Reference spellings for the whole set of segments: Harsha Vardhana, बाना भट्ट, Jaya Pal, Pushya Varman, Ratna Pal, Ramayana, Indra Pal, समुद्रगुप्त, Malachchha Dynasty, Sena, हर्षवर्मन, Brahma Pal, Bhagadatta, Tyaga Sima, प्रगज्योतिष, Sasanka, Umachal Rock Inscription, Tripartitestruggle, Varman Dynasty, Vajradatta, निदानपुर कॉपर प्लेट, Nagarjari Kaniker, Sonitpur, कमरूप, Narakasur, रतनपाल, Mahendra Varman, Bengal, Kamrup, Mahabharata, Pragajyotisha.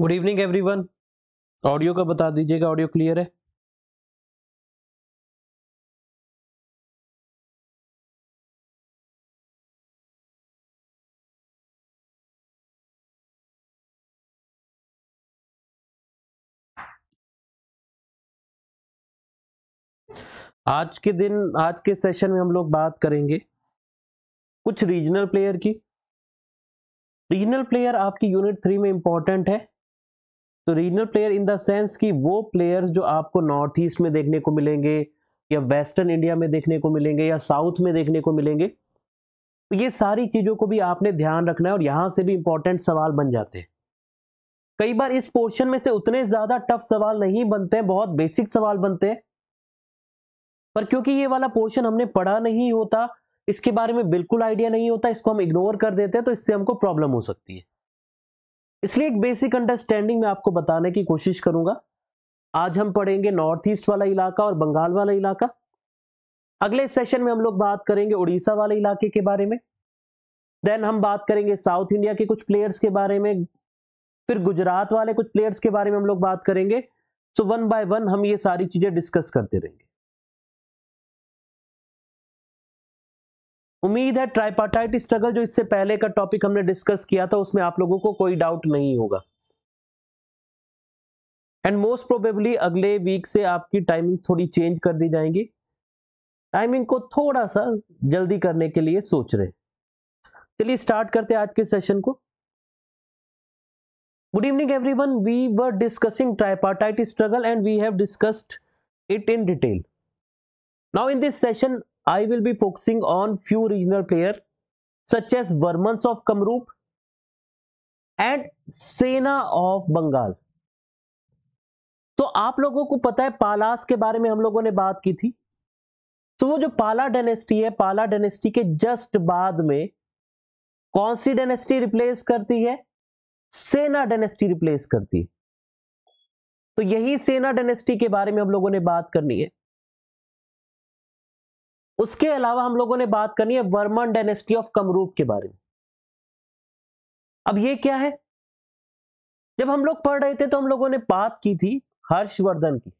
Good evening everyone. Audio का बता दीजिएगा, ऑडियो क्लियर है? आज के सेशन में हम लोग बात करेंगे कुछ रीजनल प्लेयर की। रीजनल प्लेयर आपकी यूनिट 3 में इंपॉर्टेंट है। तो regional player in the sense कि वो प्लेयर्स जो आपको नॉर्थ ईस्ट में देखने को मिलेंगे या वेस्टर्न इंडिया में देखने को मिलेंगे या साउथ में देखने को मिलेंगे, तो ये सारी चीज़ों को भी आपने ध्यान रखना है और यहाँ से भी इंपॉर्टेंट सवाल बन जाते हैं। कई बार इस पोर्शन में से उतने ज़्यादा टफ सवाल नहीं बनते हैं, बहुत बेसिक सवाल बनते हैं, पर क्योंकि ये वाला पोर्शन हमने पढ़ा नहीं होता, इसके बारे में बिल्कुल आइडिया नहीं होता, इसको हम इग्नोर कर देते हैं, तो इससे हमको प्रॉब्लम हो सकती है। इसलिए एक बेसिक अंडरस्टैंडिंग में आपको बताने की कोशिश करूंगा। आज हम पढ़ेंगे नॉर्थ ईस्ट वाला इलाका और बंगाल वाला इलाका। अगले सेशन में हम लोग बात करेंगे उड़ीसा वाले इलाके के बारे में, देन हम बात करेंगे साउथ इंडिया के कुछ प्लेयर्स के बारे में, फिर गुजरात वाले कुछ प्लेयर्स के बारे में हम लोग बात करेंगे। सो वन बाय वन हम ये सारी चीज़ें डिस्कस करते रहेंगे। उम्मीद है ट्राइपार्टाइट स्ट्रगल जो इससे पहले का टॉपिक हमने डिस्कस किया था उसमें आप लोगों को कोई डाउट नहीं होगा। एंड मोस्ट प्रोबेबली अगले वीक से आपकी टाइमिंग थोड़ी चेंज कर दी जाएगी। टाइमिंग को थोड़ा सा जल्दी करने के लिए सोच रहे हैं। चलिए स्टार्ट करते हैं आज के सेशन को। Good evening everyone. We were discussing tripartite struggle and we have discussed it in detail. Now in this session I will be focusing on few regional players such as Varmans of Kamrup and Sena of Bengal. तो आप लोगों को पता है पालास के बारे में हम लोगों ने बात की थी। तो वो जो पाला डायनेस्टी है, पाला डायनेस्टी के जस्ट बाद में कौन सी डायनेस्टी रिप्लेस करती है? सेना डायनेस्टी रिप्लेस करती है। तो यही सेना डायनेस्टी के बारे में हम लोगों ने बात करनी है। उसके अलावा हम लोगों ने बात करनी है वर्मन डायनेस्टी ऑफ कमरूप के बारे में। अब ये क्या है? जब हम लोग पढ़ रहे थे तो हम लोगों ने बात की थी हर्षवर्धन की।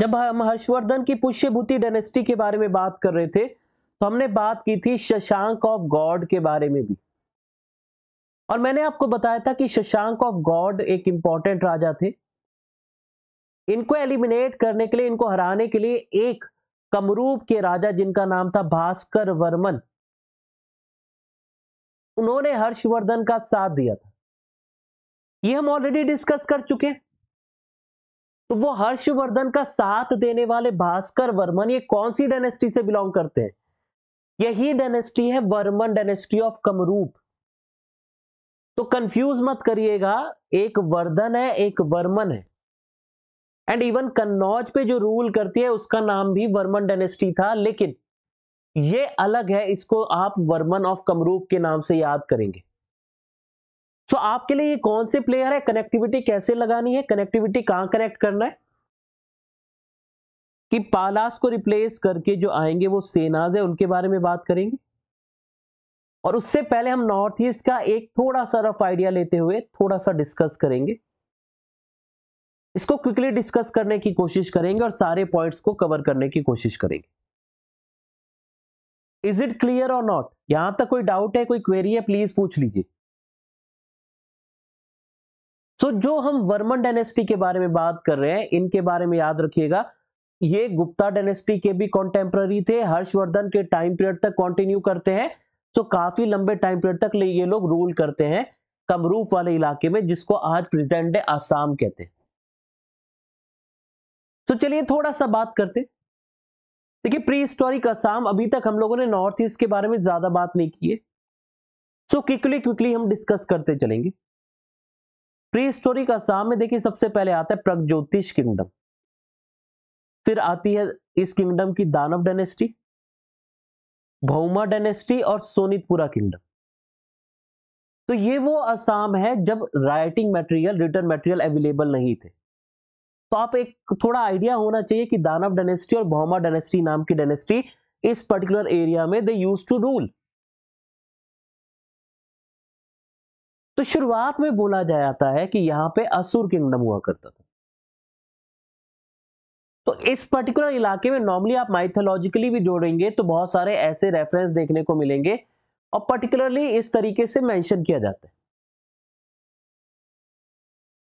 जब हम हर्षवर्धन की पुष्यभूति डायनेस्टी के बारे में बात कर रहे थे तो हमने बात की थी शशांक ऑफ गॉड के बारे में भी। और मैंने आपको बताया था कि शशांक ऑफ गॉड एक इंपॉर्टेंट राजा थे। इनको एलिमिनेट करने के लिए, इनको हराने के लिए एक कमरूप के राजा जिनका नाम था भास्कर वर्मन, उन्होंने हर्षवर्धन का साथ दिया था। ये हम ऑलरेडी डिस्कस कर चुके हैं। तो वो हर्षवर्धन का साथ देने वाले भास्कर वर्मन, ये कौन सी डायनेस्टी से बिलोंग करते हैं? यही डायनेस्टी है वर्मन डायनेस्टी ऑफ कमरूप। तो कंफ्यूज मत करिएगा, एक वर्धन है एक वर्मन है। एंड इवन कन्नौज पे जो रूल करती है उसका नाम भी वर्मन डायनेस्टी था, लेकिन ये अलग है, इसको आप वर्मन ऑफ कमरूप के नाम से याद करेंगे। सो आपके लिए ये कौन से प्लेयर है, कनेक्टिविटी कैसे लगानी है, कनेक्टिविटी कहाँ कनेक्ट करना है कि पालास को रिप्लेस करके जो आएंगे वो सेनाज है, उनके बारे में बात करेंगे। और उससे पहले हम नॉर्थ ईस्ट का एक थोड़ा सा रफ आइडिया लेते हुए थोड़ा सा डिस्कस करेंगे। इसको क्विकली डिस्कस करने की कोशिश करेंगे और सारे पॉइंट्स को कवर करने की कोशिश करेंगे। Is it clear or not? यहां तक कोई डाउट है, कोई क्वेरी है, प्लीज पूछ लीजिए। सो जो हम वर्मन डायनेस्टी के बारे में बात कर रहे हैं, इनके बारे में याद रखिएगा, ये गुप्ता डायनेस्टी के भी कॉन्टेम्प्ररी थे, हर्षवर्धन के टाइम पीरियड तक कॉन्टिन्यू करते हैं। सो काफी लंबे टाइम पीरियड तक ये लोग रूल करते हैं कमरूप वाले इलाके में, जिसको आज प्रेजेंट डे आसाम कहते हैं। तो चलिए थोड़ा सा बात करते। देखिए प्री हिस्टोरिक आसाम, अभी तक हम लोगों ने नॉर्थ ईस्ट के बारे में ज्यादा बात नहीं की है। सो क्विकली हम डिस्कस करते चलेंगे। प्री हिस्टोरिक आसाम में देखिए सबसे पहले आता है प्रगज्योतिष किंगडम, फिर आती है इस किंगडम की दानव डायनेस्टी, भौमा डायनेस्टी और सोनितपुरा किंगडम। तो ये वो आसाम है जब writing material, written material available नहीं थे। तो आप एक थोड़ा आइडिया होना चाहिए कि दानव डायनेस्टी और भौमा डायनेस्टी नाम की डायनेस्टी इस पर्टिकुलर एरिया में दे यूज टू रूल। तो शुरुआत में बोला जाता है कि यहां पे असुर किंगडम हुआ करता था। तो इस पर्टिकुलर इलाके में नॉर्मली आप माइथोलॉजिकली भी जोड़ेंगे तो बहुत सारे ऐसे रेफरेंस देखने को मिलेंगे और पर्टिकुलरली इस तरीके से मेंशन किया जाता है।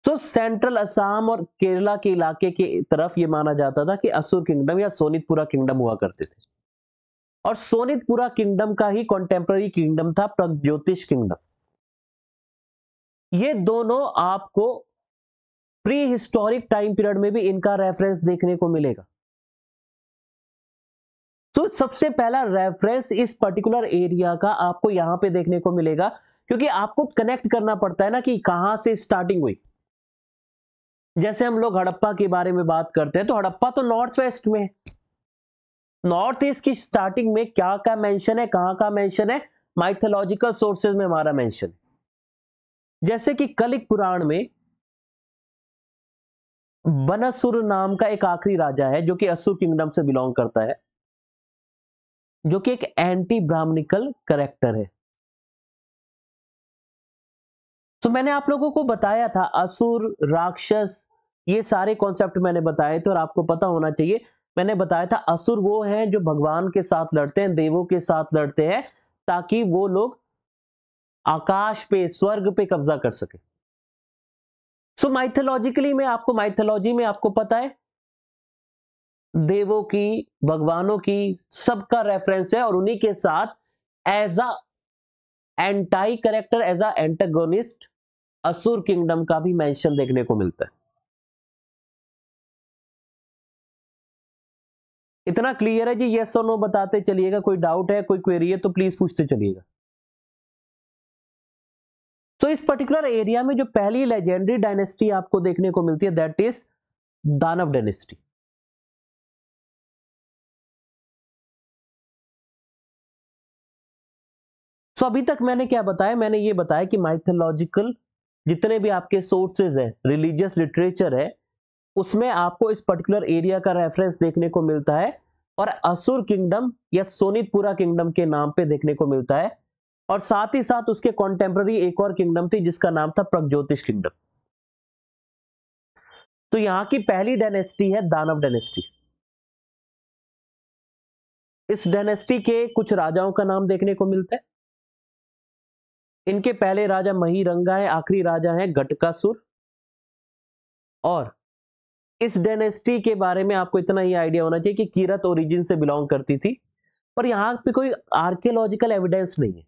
तो सेंट्रल असम और केरला के इलाके की तरफ ये माना जाता था कि असुर किंगडम या सोनितपुरा किंगडम हुआ करते थे और सोनितपुरा किंगडम का ही कॉन्टेम्पररी किंगडम था प्रगज्योतिष किंगडम। ये दोनों आपको प्री हिस्टोरिक टाइम पीरियड में भी इनका रेफरेंस देखने को मिलेगा। तो सबसे पहला रेफरेंस इस पर्टिकुलर एरिया का आपको यहां पे देखने को मिलेगा, क्योंकि आपको कनेक्ट करना पड़ता है ना कि कहां से स्टार्टिंग हुई। जैसे हम लोग हड़प्पा के बारे में बात करते हैं तो हड़प्पा तो नॉर्थ वेस्ट में है, नॉर्थ ईस्ट की स्टार्टिंग में क्या क्या मेंशन है, कहाँ का मेंशन है, माइथोलॉजिकल सोर्सेज में हमारा मेंशन है। जैसे कि कलिक पुराण में बनसुर नाम का एक आखिरी राजा है जो कि असुर किंगडम से बिलोंग करता है, जो कि एक एंटी ब्राह्मणिकल कैरेक्टर है। तो मैंने आप लोगों को बताया था असुर, राक्षस, ये सारे कॉन्सेप्ट मैंने बताए थे और आपको पता होना चाहिए। मैंने बताया था असुर वो हैं जो भगवान के साथ लड़ते हैं, देवों के साथ लड़ते हैं, ताकि वो लोग आकाश पे, स्वर्ग पे कब्जा कर सके। सो माइथोलॉजिकली में आपको, माइथोलॉजी में आपको पता है देवों की, भगवानों की, सबका रेफरेंस है और उन्हीं के साथ as a anti character, as a antagonist असुर किंगडम का भी मेंशन देखने को मिलता है। इतना क्लियर है जी? यस और नो बताते चलिएगा, कोई डाउट है, कोई क्वेरी है तो प्लीज पूछते चलिएगा। तो इस पर्टिकुलर एरिया में जो पहली लेजेंडरी डायनेस्टी आपको देखने को मिलती है दैट इज दानव डायनेस्टी। तो अभी तक मैंने क्या बताया? मैंने ये बताया कि माइथोलॉजिकल जितने भी आपके सोर्सेज हैं, रिलीजियस लिटरेचर है, उसमें आपको इस पर्टिकुलर एरिया का रेफरेंस देखने को मिलता है और असुर किंगडम या सोनितपुरा किंगडम के नाम पे देखने को मिलता है। और साथ ही साथ उसके कॉन्टेम्पररी एक और किंगडम थी जिसका नाम था प्रगज्योतिष किंगडम। तो यहाँ की पहली डायनेस्टी है दानव डायनेस्टी। इस डायनेस्टी के कुछ राजाओं का नाम देखने को मिलता है। इनके पहले राजा महिरंगा है, आखिरी राजा है घटकासुर। और इस डायनेस्टी के बारे में आपको इतना ही आइडिया होना चाहिए कि कीरत ओरिजिन से बिलोंग करती थी और यहाँ पे कोई आर्कियोलॉजिकल एविडेंस नहीं है।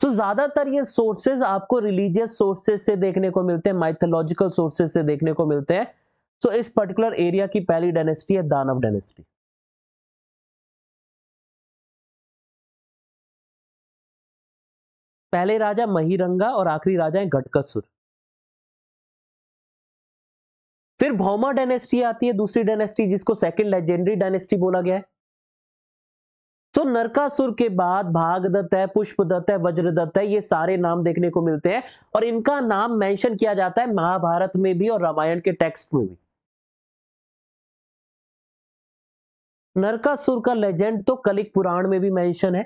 तो ज्यादातर ये सोर्सेज आपको रिलीजियस सोर्सेज से देखने को मिलते हैं, माइथोलॉजिकल सोर्सेज से देखने को मिलते हैं। तो इस पर्टिकुलर एरिया की पहली डायनेस्टी है दानव डायनेस्टी। पहले राजा महिरंगा और आखिरी राजा है घटकासुर। फिर भौमा डायनेस्टी आती है, दूसरी डायनेस्टी जिसको सेकंड लेजेंडरी डायनेस्टी बोला गया है। तो नरकासुर के बाद भागदत्त है, पुष्पदत्त है, वज्रदत्त है, ये सारे नाम देखने को मिलते हैं और इनका नाम मेंशन किया जाता है महाभारत में भी और रामायण के टेक्स्ट में भी। नरकासुर का लेजेंड तो कलिक पुराण में भी मेंशन है,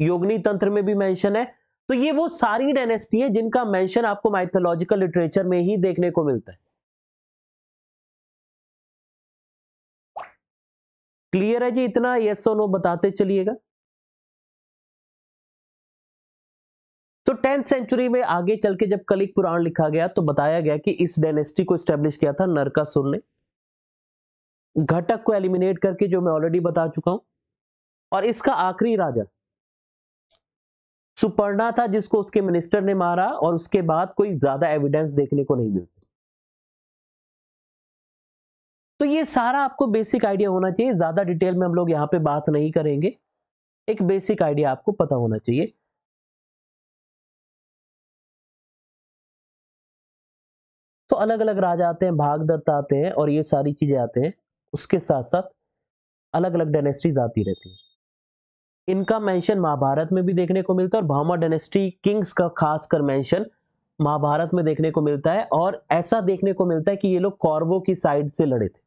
योगिनी तंत्र में भी मेंशन है। तो ये वो सारी डायनेस्टी है जिनका मेंशन आपको माइथोलॉजिकल लिटरेचर में ही देखने को मिलता है। क्लियर है जी इतना? यस और नो बताते चलिएगा। तो 10th सेंचुरी में आगे चल के जब कलिक पुराण लिखा गया तो बताया गया कि इस डायनेस्टी को स्टैब्लिश किया था नरकासुर ने, घटक को एलिमिनेट करके, जो मैं ऑलरेडी बता चुका हूं। और इसका आखिरी राजा सुपर्णा था जिसको उसके मिनिस्टर ने मारा और उसके बाद कोई ज्यादा एविडेंस देखने को नहीं मिलता। तो ये सारा आपको बेसिक आइडिया होना चाहिए, ज्यादा डिटेल में हम लोग यहाँ पे बात नहीं करेंगे, एक बेसिक आइडिया आपको पता होना चाहिए। तो अलग अलग राजा आते हैं, भागदत्त आते हैं और ये सारी चीजें आते हैं, उसके साथ साथ अलग अलग डायनेस्टीज आती रहती हैं। इनका मेंशन महाभारत में भी देखने को मिलता है और भौमा डायनेस्टी किंग्स का खासकर मेंशन महाभारत में देखने को मिलता है। और ऐसा देखने को मिलता है कि ये लोग कौरवों की साइड से लड़े थे।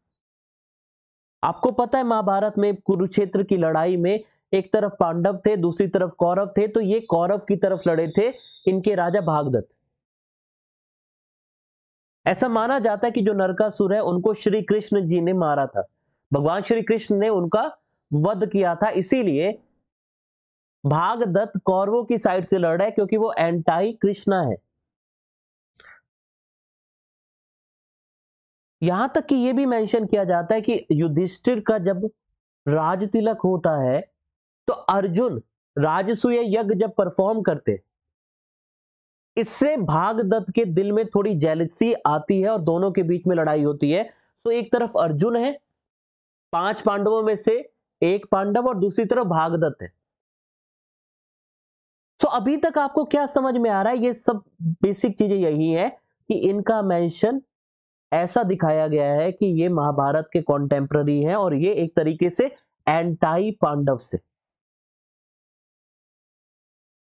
आपको पता है महाभारत में कुरुक्षेत्र की लड़ाई में एक तरफ पांडव थे, दूसरी तरफ कौरव थे, तो ये कौरव की तरफ लड़े थे इनके राजा भागदत्त। ऐसा माना जाता है कि जो नरकासुर है उनको श्री कृष्ण जी ने मारा था, भगवान श्री कृष्ण ने उनका वध किया था, इसीलिए भागदत्त कौरवों की साइड से लड़ रहा है क्योंकि वो एंटाई कृष्णा है। यहां तक कि ये भी मेंशन किया जाता है कि युधिष्ठिर का जब राज तिलक होता है तो अर्जुन राजसूय यज्ञ जब परफॉर्म करते, इससे भागदत्त के दिल में थोड़ी जेलसी आती है और दोनों के बीच में लड़ाई होती है। सो एक तरफ अर्जुन है, 5 पांडवों में से एक पांडव, और दूसरी तरफ भागदत्त है। सो अभी तक आपको क्या समझ में आ रहा है? ये सब बेसिक चीजें यही है कि इनका मेंशन ऐसा दिखाया गया है कि ये महाभारत के कॉन्टेम्प्ररी हैं और ये एक तरीके से एंटाई पांडव से।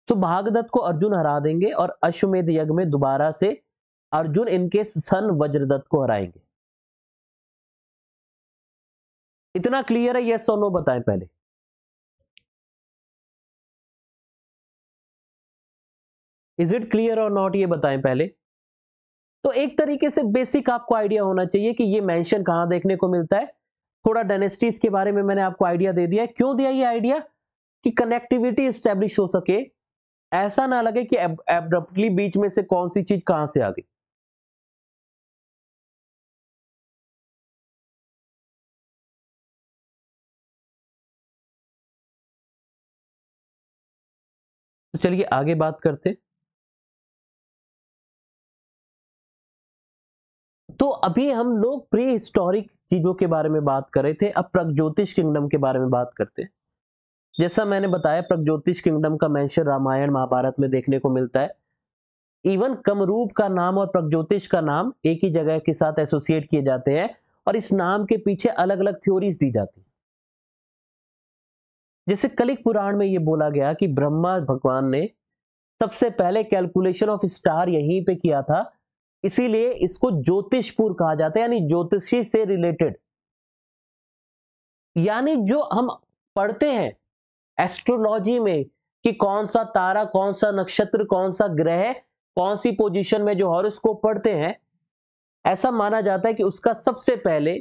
तो भागदत्त को अर्जुन हरा देंगे और अश्वमेध यज्ञ में दोबारा से अर्जुन इनके सन वज्रदत्त को हराएंगे। इतना क्लियर है? यस और नो बताएं पहले। Is it clear or not, ये बताएं पहले। तो एक तरीके से बेसिक आपको आइडिया होना चाहिए कि ये मेंशन कहां देखने को मिलता है। थोड़ा डायनेस्टीज के बारे में मैंने आपको आइडिया दे दिया। क्यों दिया ये आइडिया? कि कनेक्टिविटी एस्टेब्लिश हो सके, ऐसा ना लगे कि एब्रप्टली बीच में से कौन सी चीज कहां से आ गई। तो चलिए आगे बात करते। तो अभी हम लोग प्री हिस्टोरिक चीजों के बारे में बात कर रहे थे, अब प्रगज्योतिष किंगडम के बारे में बात करते। जैसा मैंने बताया, प्रगज्योतिष किंगडम का मेंशन रामायण महाभारत में देखने को मिलता है। इवन कमरूप का नाम और प्रगज्योतिष का नाम एक ही जगह के साथ एसोसिएट किए जाते हैं और इस नाम के पीछे अलग अलग थ्योरीज दी जाती है। जैसे कलिक पुराण में ये बोला गया कि ब्रह्मा भगवान ने सबसे पहले कैलकुलेशन ऑफ स्टार यहीं पे किया था, इसीलिए इसको ज्योतिषपुर कहा जाता है, यानी ज्योतिषी से रिलेटेड। यानी जो हम पढ़ते हैं एस्ट्रोलॉजी में कि कौन सा तारा, कौन सा नक्षत्र, कौन सा ग्रह कौन सी पोजीशन में, जो हॉरोस्कोप पढ़ते हैं, ऐसा माना जाता है कि उसका सबसे पहले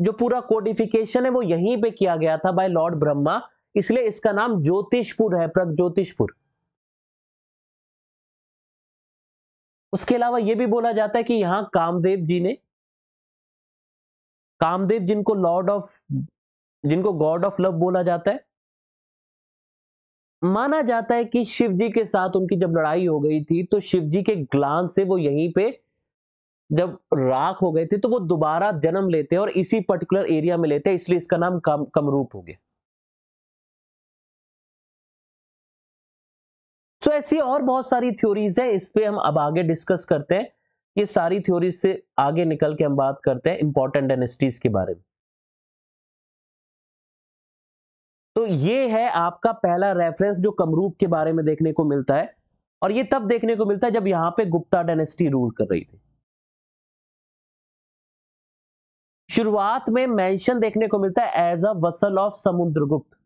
जो पूरा कोडिफिकेशन है वो यहीं पे किया गया था बाय लॉर्ड ब्रह्मा, इसलिए इसका नाम ज्योतिषपुर है, प्रगज्योतिषपुर। उसके अलावा यह भी बोला जाता है कि यहां कामदेव जी ने, कामदेव जिनको जिनको गॉड ऑफ लव बोला जाता है, माना जाता है कि शिवजी के साथ उनकी जब लड़ाई हो गई थी तो शिवजी के ग्लान से वो यहीं पे जब राख हो गए थे तो वो दोबारा जन्म लेते हैं और इसी पर्टिकुलर एरिया में लेते हैं, इसलिए इसका नाम कमरूप हो गया। तो ऐसी और बहुत सारी थ्योरीज है, इस पे हम अब आगे डिस्कस करते हैं। ये सारी थ्योरीज से आगे निकल के हम बात करते हैं इंपॉर्टेंट डायनेस्टीज के बारे में। तो ये है आपका पहला रेफरेंस जो कमरूप के बारे में देखने को मिलता है, और ये तब देखने को मिलता है जब यहां पे गुप्ता डायनेस्टी रूल कर रही थी। शुरुआत में मेंशन देखने को मिलता है as a vassal of समुद्रगुप्त।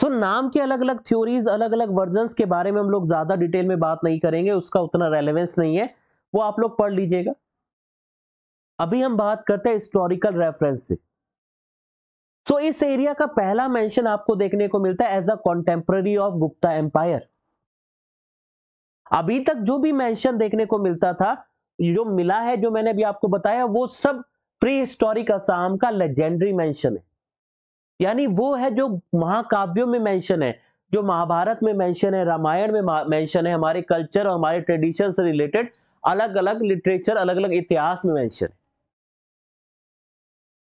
So नाम के अलग अलग थ्योरीज, अलग अलग वर्जन्स के बारे में हम लोग ज्यादा डिटेल में बात नहीं करेंगे, उसका उतना रेलेवेंस नहीं है, वो आप लोग पढ़ लीजिएगा। अभी हम बात करते हैं हिस्टोरिकल रेफरेंस से। सो इस एरिया का पहला मेंशन आपको देखने को मिलता है as a contemporary of Gupta empire. अभी तक जो भी मेंशन देखने को मिलता था, जो मिला है, जो मैंने अभी आपको बताया, वो सब प्री हिस्टोरिक असम का लेजेंडरी मेंशन है, यानी वो है जो महाकाव्यों में मेंशन है, जो महाभारत में मेंशन है, रामायण में मेंशन है, हमारे कल्चर और हमारे ट्रेडिशन से रिलेटेड अलग अलग लिटरेचर, अलग अलग इतिहास में मेंशन है।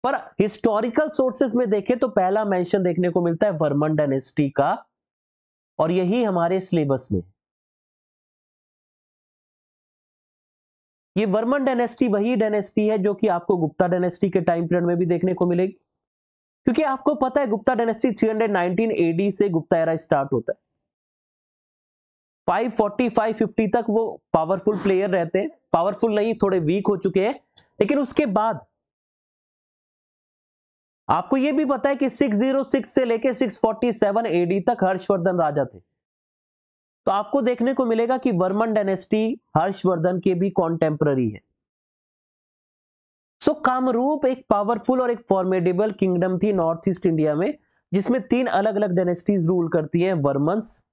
पर हिस्टोरिकल सोर्सेस में देखें तो पहला मेंशन देखने को मिलता है वर्मन डायनेस्टी का, और यही हमारे सिलेबस में। ये वर्मन डायनेस्टी वही डायनेस्टी है जो कि आपको गुप्ता डायनेस्टी के टाइम पीरियड में भी देखने को मिलेगी, क्योंकि आपको पता है गुप्ता डायनेस्टी 319 एडी से गुप्ता एरा स्टार्ट होता है। 540, 550 तक वो पावरफुल प्लेयर रहते हैं, पावरफुल नहीं, थोड़े वीक हो चुके हैं, लेकिन उसके बाद आपको यह भी पता है कि 606 से लेकर 647 एडी तक हर्षवर्धन राजा थे। तो आपको देखने को मिलेगा कि वर्मन डायनेस्टी हर्षवर्धन के भी कॉन्टेम्पररी है। सो कामरूप एक पावरफुल और एक फॉर्मेडेबल किंगडम थी नॉर्थ ईस्ट इंडिया में, जिसमें तीन अलग अलग डायनेस्टीज रूल करती है, वर्मन्स,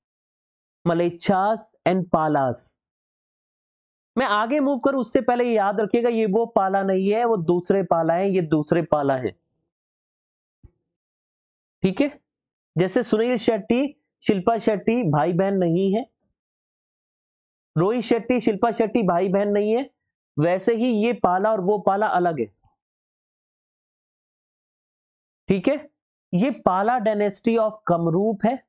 मलेच्छास एंड पालास। मैं आगे मूव करूं उससे पहले याद रखिएगा ये वो पाला नहीं है, वो दूसरे पाला है, ये दूसरे पाला है, ठीक है। जैसे सुनील शेट्टी, शिल्पा शेट्टी भाई बहन नहीं है, रोहित शेट्टी, शिल्पा शेट्टी भाई बहन नहीं है, वैसे ही ये पाला और वो पाला अलग है, ठीक है। ये पाला डायनेस्टी ऑफ कमरूप है।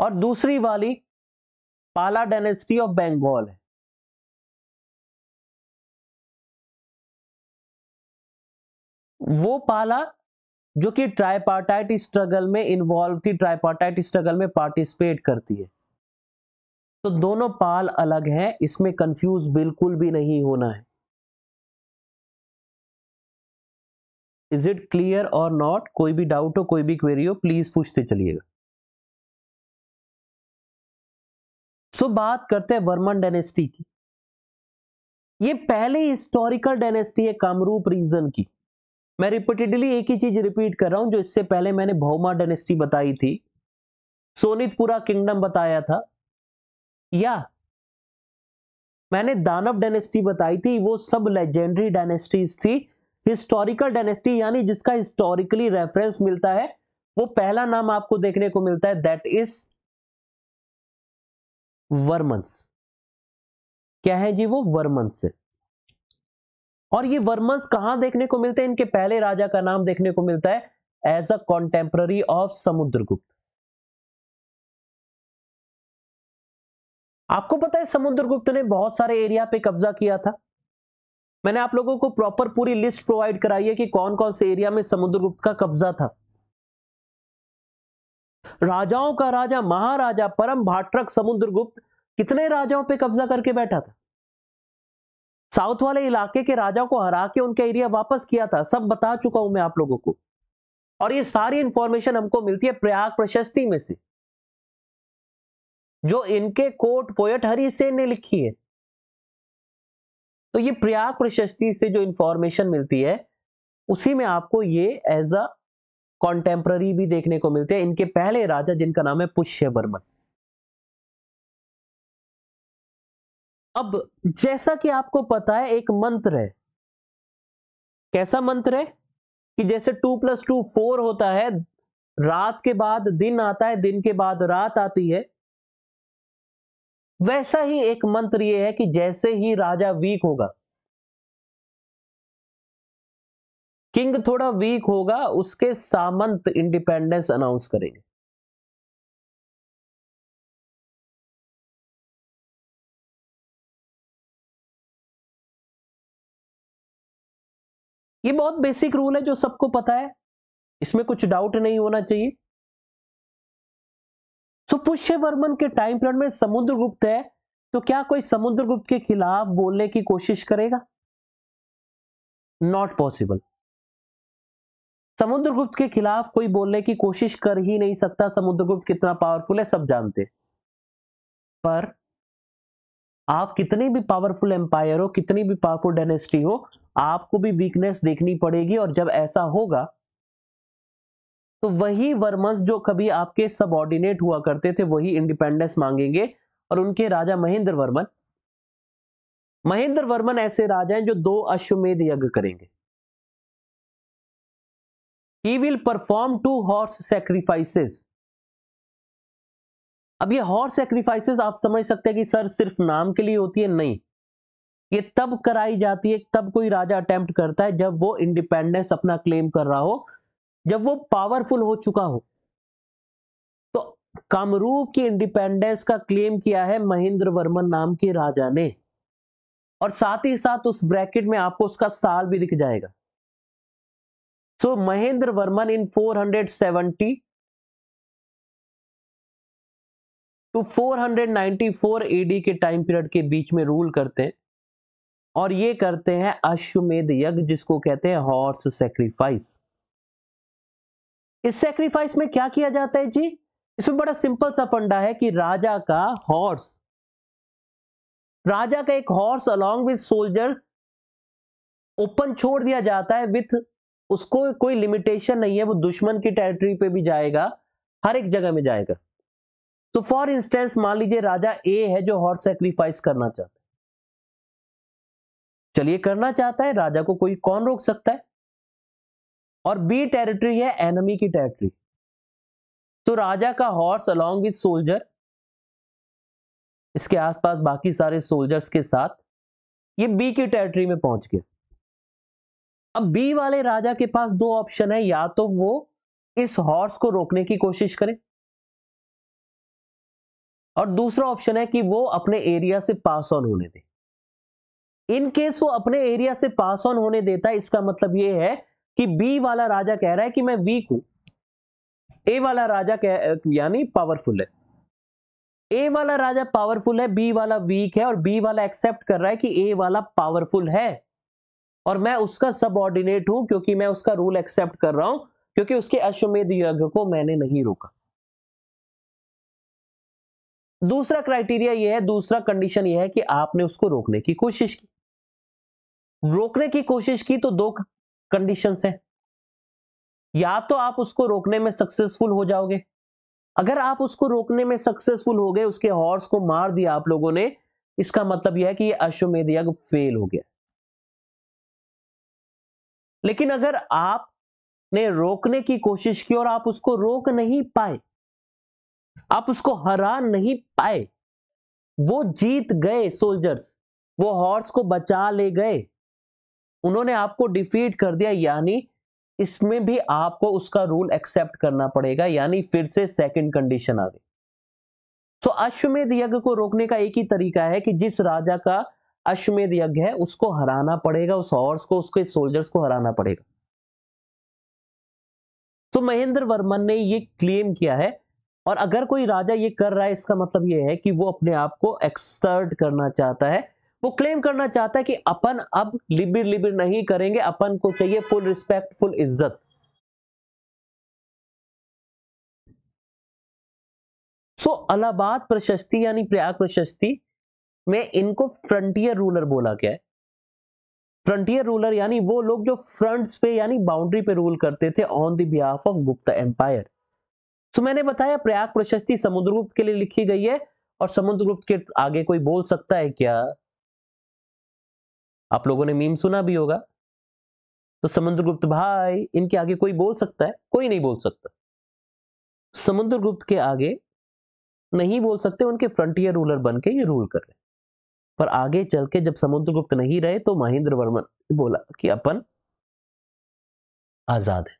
और दूसरी वाली पाला डायनेस्टी ऑफ बंगाल है। वो पाला जो कि ट्राइपार्टाइट स्ट्रगल में इन्वॉल्व थी, ट्राइपार्टाइट स्ट्रगल में पार्टिसिपेट करती है। तो दोनों पाल अलग हैं, इसमें कंफ्यूज बिल्कुल भी नहीं होना है। Is it clear or not? कोई भी डाउट हो, कोई भी क्वेरी हो, प्लीज पूछते चलिएगा। सो बात करते हैं वर्मन डायनेस्टी की। ये पहले हिस्टोरिकल डायनेस्टी है कामरूप रीजन की। मैं रिपीटेडली एक ही चीज रिपीट कर रहा हूं जो इससे पहले मैंने भौमा डायनेस्टी बताई थी, सोनितपुरा किंगडम बताया था, या मैंने दानव डायनेस्टी बताई थी। वो सब लेजेंडरी डायनेस्टीज थी। हिस्टोरिकल डायनेस्टी यानी जिसका हिस्टोरिकली रेफरेंस मिलता है, वो पहला नाम आपको देखने को मिलता है, दैट इज वर्मन्स। क्या है जी? वो वर्मन्स है। और ये वर्मन्स कहां देखने को मिलते हैं? इनके पहले राजा का नाम देखने को मिलता है as a contemporary of समुद्रगुप्त। आपको पता है समुद्रगुप्त ने बहुत सारे एरिया पे कब्जा किया था। मैंने आप लोगों को प्रॉपर पूरी लिस्ट प्रोवाइड कराई है कि कौन कौन से एरिया में समुद्रगुप्त का कब्जा था। राजाओं का राजा, महाराजा, परम भाट्रक समुद्रगुप्त कितने राजाओं पे कब्जा करके बैठा था। साउथ वाले इलाके के राजाओं को हरा के उनका एरिया वापस किया था। सब बता चुका हूं मैं आप लोगों को। और ये सारी इंफॉर्मेशन हमको मिलती है प्रयाग प्रशस्ति में से, जो इनके कोर्ट पोएट हरि सेन ने लिखी है। तो ये प्रयाग प्रशस्ति से जो इंफॉर्मेशन मिलती है, उसी में आपको ये एज अ कॉन्टेम्पररी भी देखने को मिलते हैं। इनके पहले राजा जिनका नाम है पुष्य वर्मन। अब जैसा कि आपको पता है एक मंत्र है, कैसा मंत्र है कि जैसे 2 + 2 = 4 होता है, रात के बाद दिन आता है, दिन के बाद रात आती है, वैसा ही एक मंत्र यह है कि जैसे ही राजा वीक होगा, किंग थोड़ा वीक होगा, उसके सामंत इंडिपेंडेंस अनाउंस करेंगे। ये बहुत बेसिक रूल है जो सबको पता है, इसमें कुछ डाउट नहीं होना चाहिए। सो पुष्य वर्मन के टाइम पीरियड में समुद्रगुप्त है, तो क्या कोई समुद्रगुप्त के खिलाफ बोलने की कोशिश करेगा? Not possible. समुद्रगुप्त के खिलाफ कोई बोलने की कोशिश कर ही नहीं सकता। समुद्रगुप्त कितना पावरफुल है सब जानते। पर आप कितनी भी पावरफुल एम्पायर हो, कितनी भी पावरफुल डायनेस्टी हो, आपको भी वीकनेस देखनी पड़ेगी। और जब ऐसा होगा तो वही वर्मन्स जो कभी आपके सबऑर्डिनेट हुआ करते थे, वही इंडिपेंडेंस मांगेंगे। और उनके राजा महेंद्र वर्मन ऐसे राजा हैं जो 2 अश्वमेध यज्ञ करेंगे। He will perform 2 horse sacrifices। अब ये horse sacrifices आप समझ सकते हैं कि सर सिर्फ नाम के लिए होती है, नहीं। ये तब कराई जाती है, तब कोई राजा अटेम्प्ट करता है जब वो इंडिपेंडेंस अपना क्लेम कर रहा हो, जब वो पावरफुल हो चुका हो। तो कामरूप की इंडिपेंडेंस का क्लेम किया है महेंद्र वर्मन नाम के राजा ने। और साथ ही साथ उस ब्रैकेट में आपको उसका साल भी दिख जाएगा। So, Mahendra Varman in 470 to 494 AD के टाइम पीरियड के बीच में रूल करते हैं। और ये करते हैं अश्वमेध यज्ञ, जिसको कहते हैं हॉर्स सेक्रीफाइस। इस सेक्रीफाइस में क्या किया जाता है जी, इसमें बड़ा सिंपल सा फंडा है कि राजा का एक horse along with soldier open छोड़ दिया जाता है, विथ उसको कोई लिमिटेशन नहीं है, वो दुश्मन की टेरिटरी पे भी जाएगा, हर एक जगह में जाएगा। तो फॉर इंस्टेंस मान लीजिए राजा ए है जो हॉर्स सेक्रीफाइस करना चाहता है, चलिए करना चाहता है, राजा को कोई कौन रोक सकता है, और बी टेरिटरी है एनिमी की टेरिटरी, तो राजा का हॉर्स अलोंग विद सोल्जर इसके आसपास बाकी सारे सोल्जर्स के साथ ये बी की टेरिटरी में पहुंच गया। अब बी वाले राजा के पास दो ऑप्शन है, या तो वो इस हॉर्स को रोकने की कोशिश करे, और दूसरा ऑप्शन है कि वो अपने एरिया से पास ऑन होने दे। इन केस वो अपने एरिया से पास ऑन होने देता है, इसका मतलब ये है कि बी वाला राजा कह रहा है कि मैं वीक हूं, ए वाला राजा यानी पावरफुल है, ए वाला राजा पावरफुल है, बी वाला वीक है, और बी वाला एक्सेप्ट कर रहा है कि ए वाला पावरफुल है और मैं उसका सबऑर्डिनेट हूं, क्योंकि मैं उसका रूल एक्सेप्ट कर रहा हूं, क्योंकि उसके अश्वमेध यज्ञ को मैंने नहीं रोका। दूसरा क्राइटेरिया यह है, दूसरा कंडीशन यह है कि आपने उसको रोकने की कोशिश की तो दो कंडीशंस हैं, या तो आप उसको रोकने में सक्सेसफुल हो जाओगे, अगर आप उसको रोकने में सक्सेसफुल हो गए, उसके हॉर्स को मार दिया आप लोगों ने, इसका मतलब यह है कि यह अश्वमेध यज्ञ फेल हो गया। लेकिन अगर आपने रोकने की कोशिश की और आप उसको रोक नहीं पाए, आप उसको हरा नहीं पाए, वो जीत गए सोल्जर्स, वो हॉर्स को बचा ले गए, उन्होंने आपको डिफीट कर दिया, यानी इसमें भी आपको उसका रूल एक्सेप्ट करना पड़ेगा, यानी फिर से सेकंड कंडीशन आ गई। तो अश्वमेध यज्ञ को रोकने का एक ही तरीका है कि जिस राजा का अश्वमेध यज्ञ है उसको हराना पड़ेगा, उस हॉर्स को, उसके सोल्जर्स को हराना पड़ेगा। तो महेंद्र वर्मन ने ये क्लेम किया है, और अगर कोई राजा ये कर रहा है इसका मतलब ये है कि वो अपने आप को एक्सर्ट करना चाहता है, वो क्लेम करना चाहता है कि अपन अब लिबिर नहीं करेंगे, अपन को चाहिए फुल रिस्पेक्ट, फुल इज्जत। सो अलाहाबाद प्रशस्ति यानी प्रयाग प्रशस्ति में इनको फ्रंटियर रूलर बोला गया है। फ्रंटियर रूलर यानी वो लोग जो फ्रंट्स पे यानी बाउंड्री पे रूल करते थे on the behalf of Gupta empire. तो मैंने बताया प्रयाग प्रशस्ति समुद्रगुप्त के लिए लिखी गई है, और समुद्रगुप्त के आगे कोई बोल सकता है क्या? आप लोगों ने मीम सुना भी होगा, तो समुद्रगुप्त भाई, इनके आगे कोई बोल सकता है? कोई नहीं बोल सकता, समुद्रगुप्त के आगे नहीं बोल सकते, उनके फ्रंटियर रूलर बन के ये रूल कर रहे। पर आगे चल के जब समुद्रगुप्त नहीं रहे तो महेंद्र वर्मन बोला कि अपन आजाद है।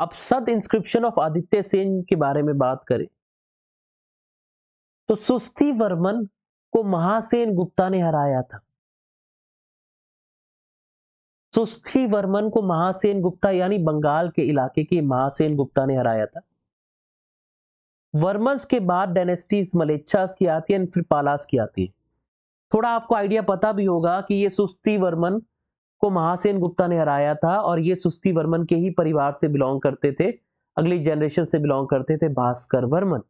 अब सत इंस्क्रिप्शन ऑफ आदित्य सेन के बारे में बात करें तो सुस्थि वर्मन को महासेन गुप्ता ने हराया था। सुस्थि वर्मन को महासेन गुप्ता यानी बंगाल के इलाके की महासेन गुप्ता ने हराया था। वर्मन्स के बाद डायनेस्टीज मलेच्छास की आती है, फिर पालास की आती है। थोड़ा आपको आइडिया पता भी होगा कि ये सुस्थि वर्मन को महासेन गुप्ता ने हराया था, और ये सुस्थि वर्मन के ही परिवार से बिलोंग करते थे, अगली जनरेशन से बिलोंग करते थे, भास्कर वर्मन।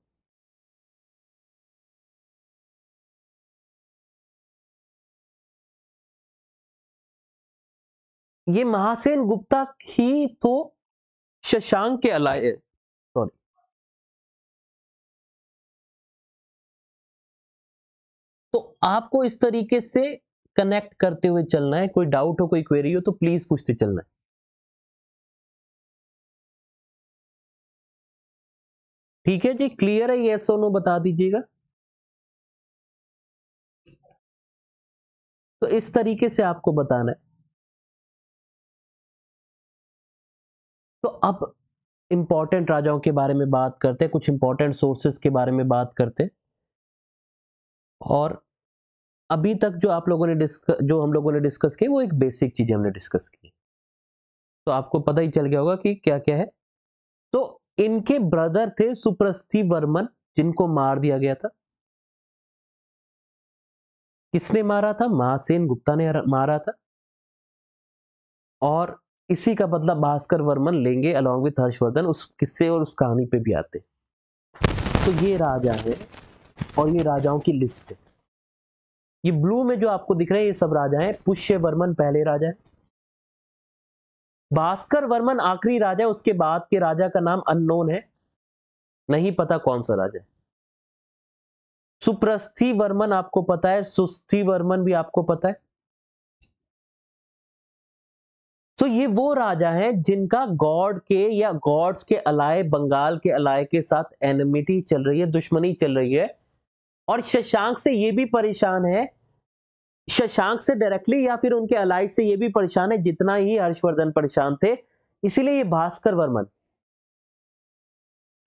ये महासेन गुप्ता ही तो शशांक के अलाए, सॉरी, तो आपको इस तरीके से कनेक्ट करते हुए चलना है। कोई डाउट हो, कोई क्वेरी हो तो प्लीज पूछते चलना है, ठीक है जी? क्लियर है? यस और नो बता दीजिएगा। तो इस तरीके से आपको बताना है। तो अब इंपॉर्टेंट राजाओं के बारे में बात करते हैं, कुछ इंपॉर्टेंट सोर्सेस के बारे में बात करते हैं। और अभी तक जो आप लोगों ने डिस्कस किया वो एक बेसिक चीज हमने डिस्कस की, तो आपको पता ही चल गया होगा कि क्या क्या है। तो इनके ब्रदर थे सुप्रस्थि वर्मन, जिनको मार दिया गया था। किसने मारा था? महासेन गुप्ता ने मारा था, और इसी का बदला भास्कर वर्मन लेंगे अलॉन्ग विथ हर्षवर्धन। उस किस्से और उस कहानी पे भी आते। तो ये राजा है और ये राजाओं की लिस्ट है। ये ब्लू में जो आपको दिख रहे हैं ये सब राजा हैं। पुष्य वर्मन पहले राजा है, भास्कर वर्मन आखिरी राजा है, उसके बाद के राजा का नाम अननोन है, नहीं पता कौन सा राजा है। सुप्रस्थि वर्मन आपको पता है, सुस्थि वर्मन भी आपको पता है। तो ये वो राजा हैं जिनका गॉड के या गॉड्स के अलाय, बंगाल के अलाय के साथ एनिमिटी चल रही है, दुश्मनी चल रही है। और शशांक से ये भी परेशान है, शशांक से डायरेक्टली या फिर उनके अलाय से ये भी परेशान है जितना ही हर्षवर्धन परेशान थे। इसीलिए ये भास्कर वर्मन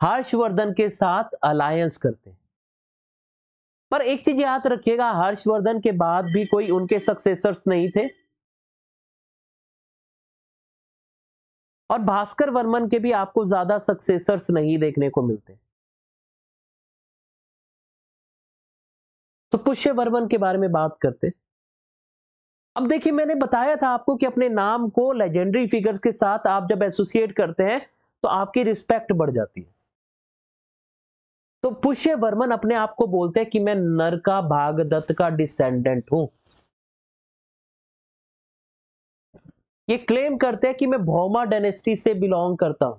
हर्षवर्धन के साथ अलायंस करते हैं। पर एक चीज याद रखिएगा, हर्षवर्धन के बाद भी कोई उनके सक्सेसर्स नहीं थे, और भास्कर वर्मन के भी आपको ज्यादा सक्सेसर्स नहीं देखने को मिलते। तो पुष्य वर्मन के बारे में बात करते। अब देखिए, मैंने बताया था आपको कि अपने नाम को लेजेंडरी फिगर्स के साथ आप जब एसोसिएट करते हैं तो आपकी रिस्पेक्ट बढ़ जाती है। तो पुष्य वर्मन अपने आप को बोलते हैं कि मैं नर का, भागदत्त का डिसेंडेंट हूं। ये क्लेम करते हैं कि मैं भौमा डायनेस्टी से बिलोंग करता हूं,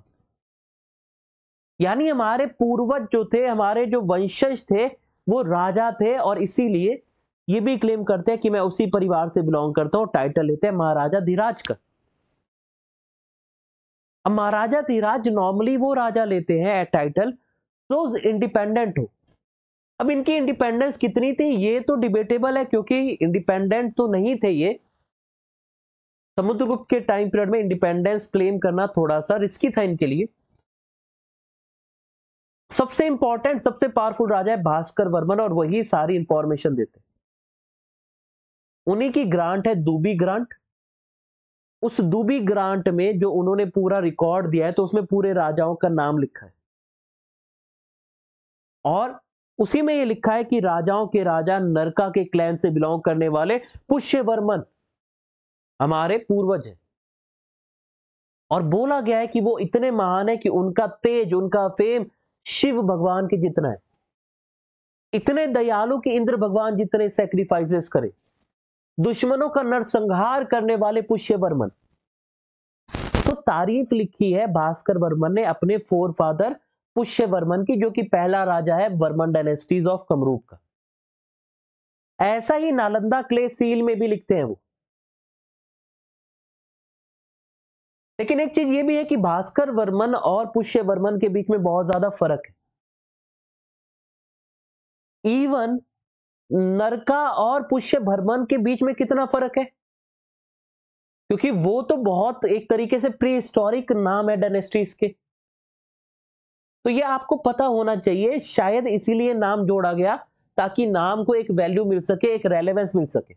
यानी हमारे पूर्वज जो थे, हमारे जो वंशज थे वो राजा थे, और इसीलिए ये भी क्लेम करते हैं कि मैं उसी परिवार से बिलोंग करता हूं। टाइटल लेते हैं महाराजा धीराज का। अब महाराजा धीराज नॉर्मली वो राजा लेते हैं एट टाइटल तो इंडिपेंडेंट हो। अब इनकी इंडिपेंडेंस कितनी थी ये तो डिबेटेबल है, क्योंकि इंडिपेंडेंट तो नहीं थे ये। समुद्रगुप्त के टाइम पीरियड में इंडिपेंडेंस क्लेम करना थोड़ा सा रिस्की था इनके लिए। सबसे इंपॉर्टेंट, सबसे पावरफुल राजा है भास्कर वर्मन, और वही सारी इंफॉर्मेशन देते। उन्हीं की ग्रांट है दुबी ग्रांट। उस दुबी ग्रांट में जो उन्होंने पूरा रिकॉर्ड दिया है तो उसमें पूरे राजाओं का नाम लिखा है, और उसी में ये लिखा है कि राजाओं के राजा, नरका के क्लैन से बिलोंग करने वाले पुष्य वर्मन हमारे पूर्वज हैं। और बोला गया है कि वो इतने महान है कि उनका तेज, उनका फेम शिव भगवान के जितना है, इतने दयालु कि इंद्र भगवान जितने सैक्रिफाइसेस करे। दुश्मनों का नरसंहार करने वाले पुष्य वर्मन। तो तारीफ लिखी है भास्कर वर्मन ने अपने फोर फादर पुष्य वर्मन की, जो कि पहला राजा है वर्मन डायनेस्टीज ऑफ कमरूप का। ऐसा ही नालंदा क्ले सील में भी लिखते हैं वो। लेकिन एक चीज ये भी है कि भास्कर वर्मन और पुष्य वर्मन के बीच में बहुत ज्यादा फर्क है। इवन नरका और पुष्य वर्मन के बीच में कितना फर्क है, क्योंकि वो तो बहुत एक तरीके से प्री हिस्टोरिक नाम है डायनेस्टीज के। तो ये आपको पता होना चाहिए, शायद इसीलिए नाम जोड़ा गया ताकि नाम को एक वैल्यू मिल सके, एक रेलेवेंस मिल सके।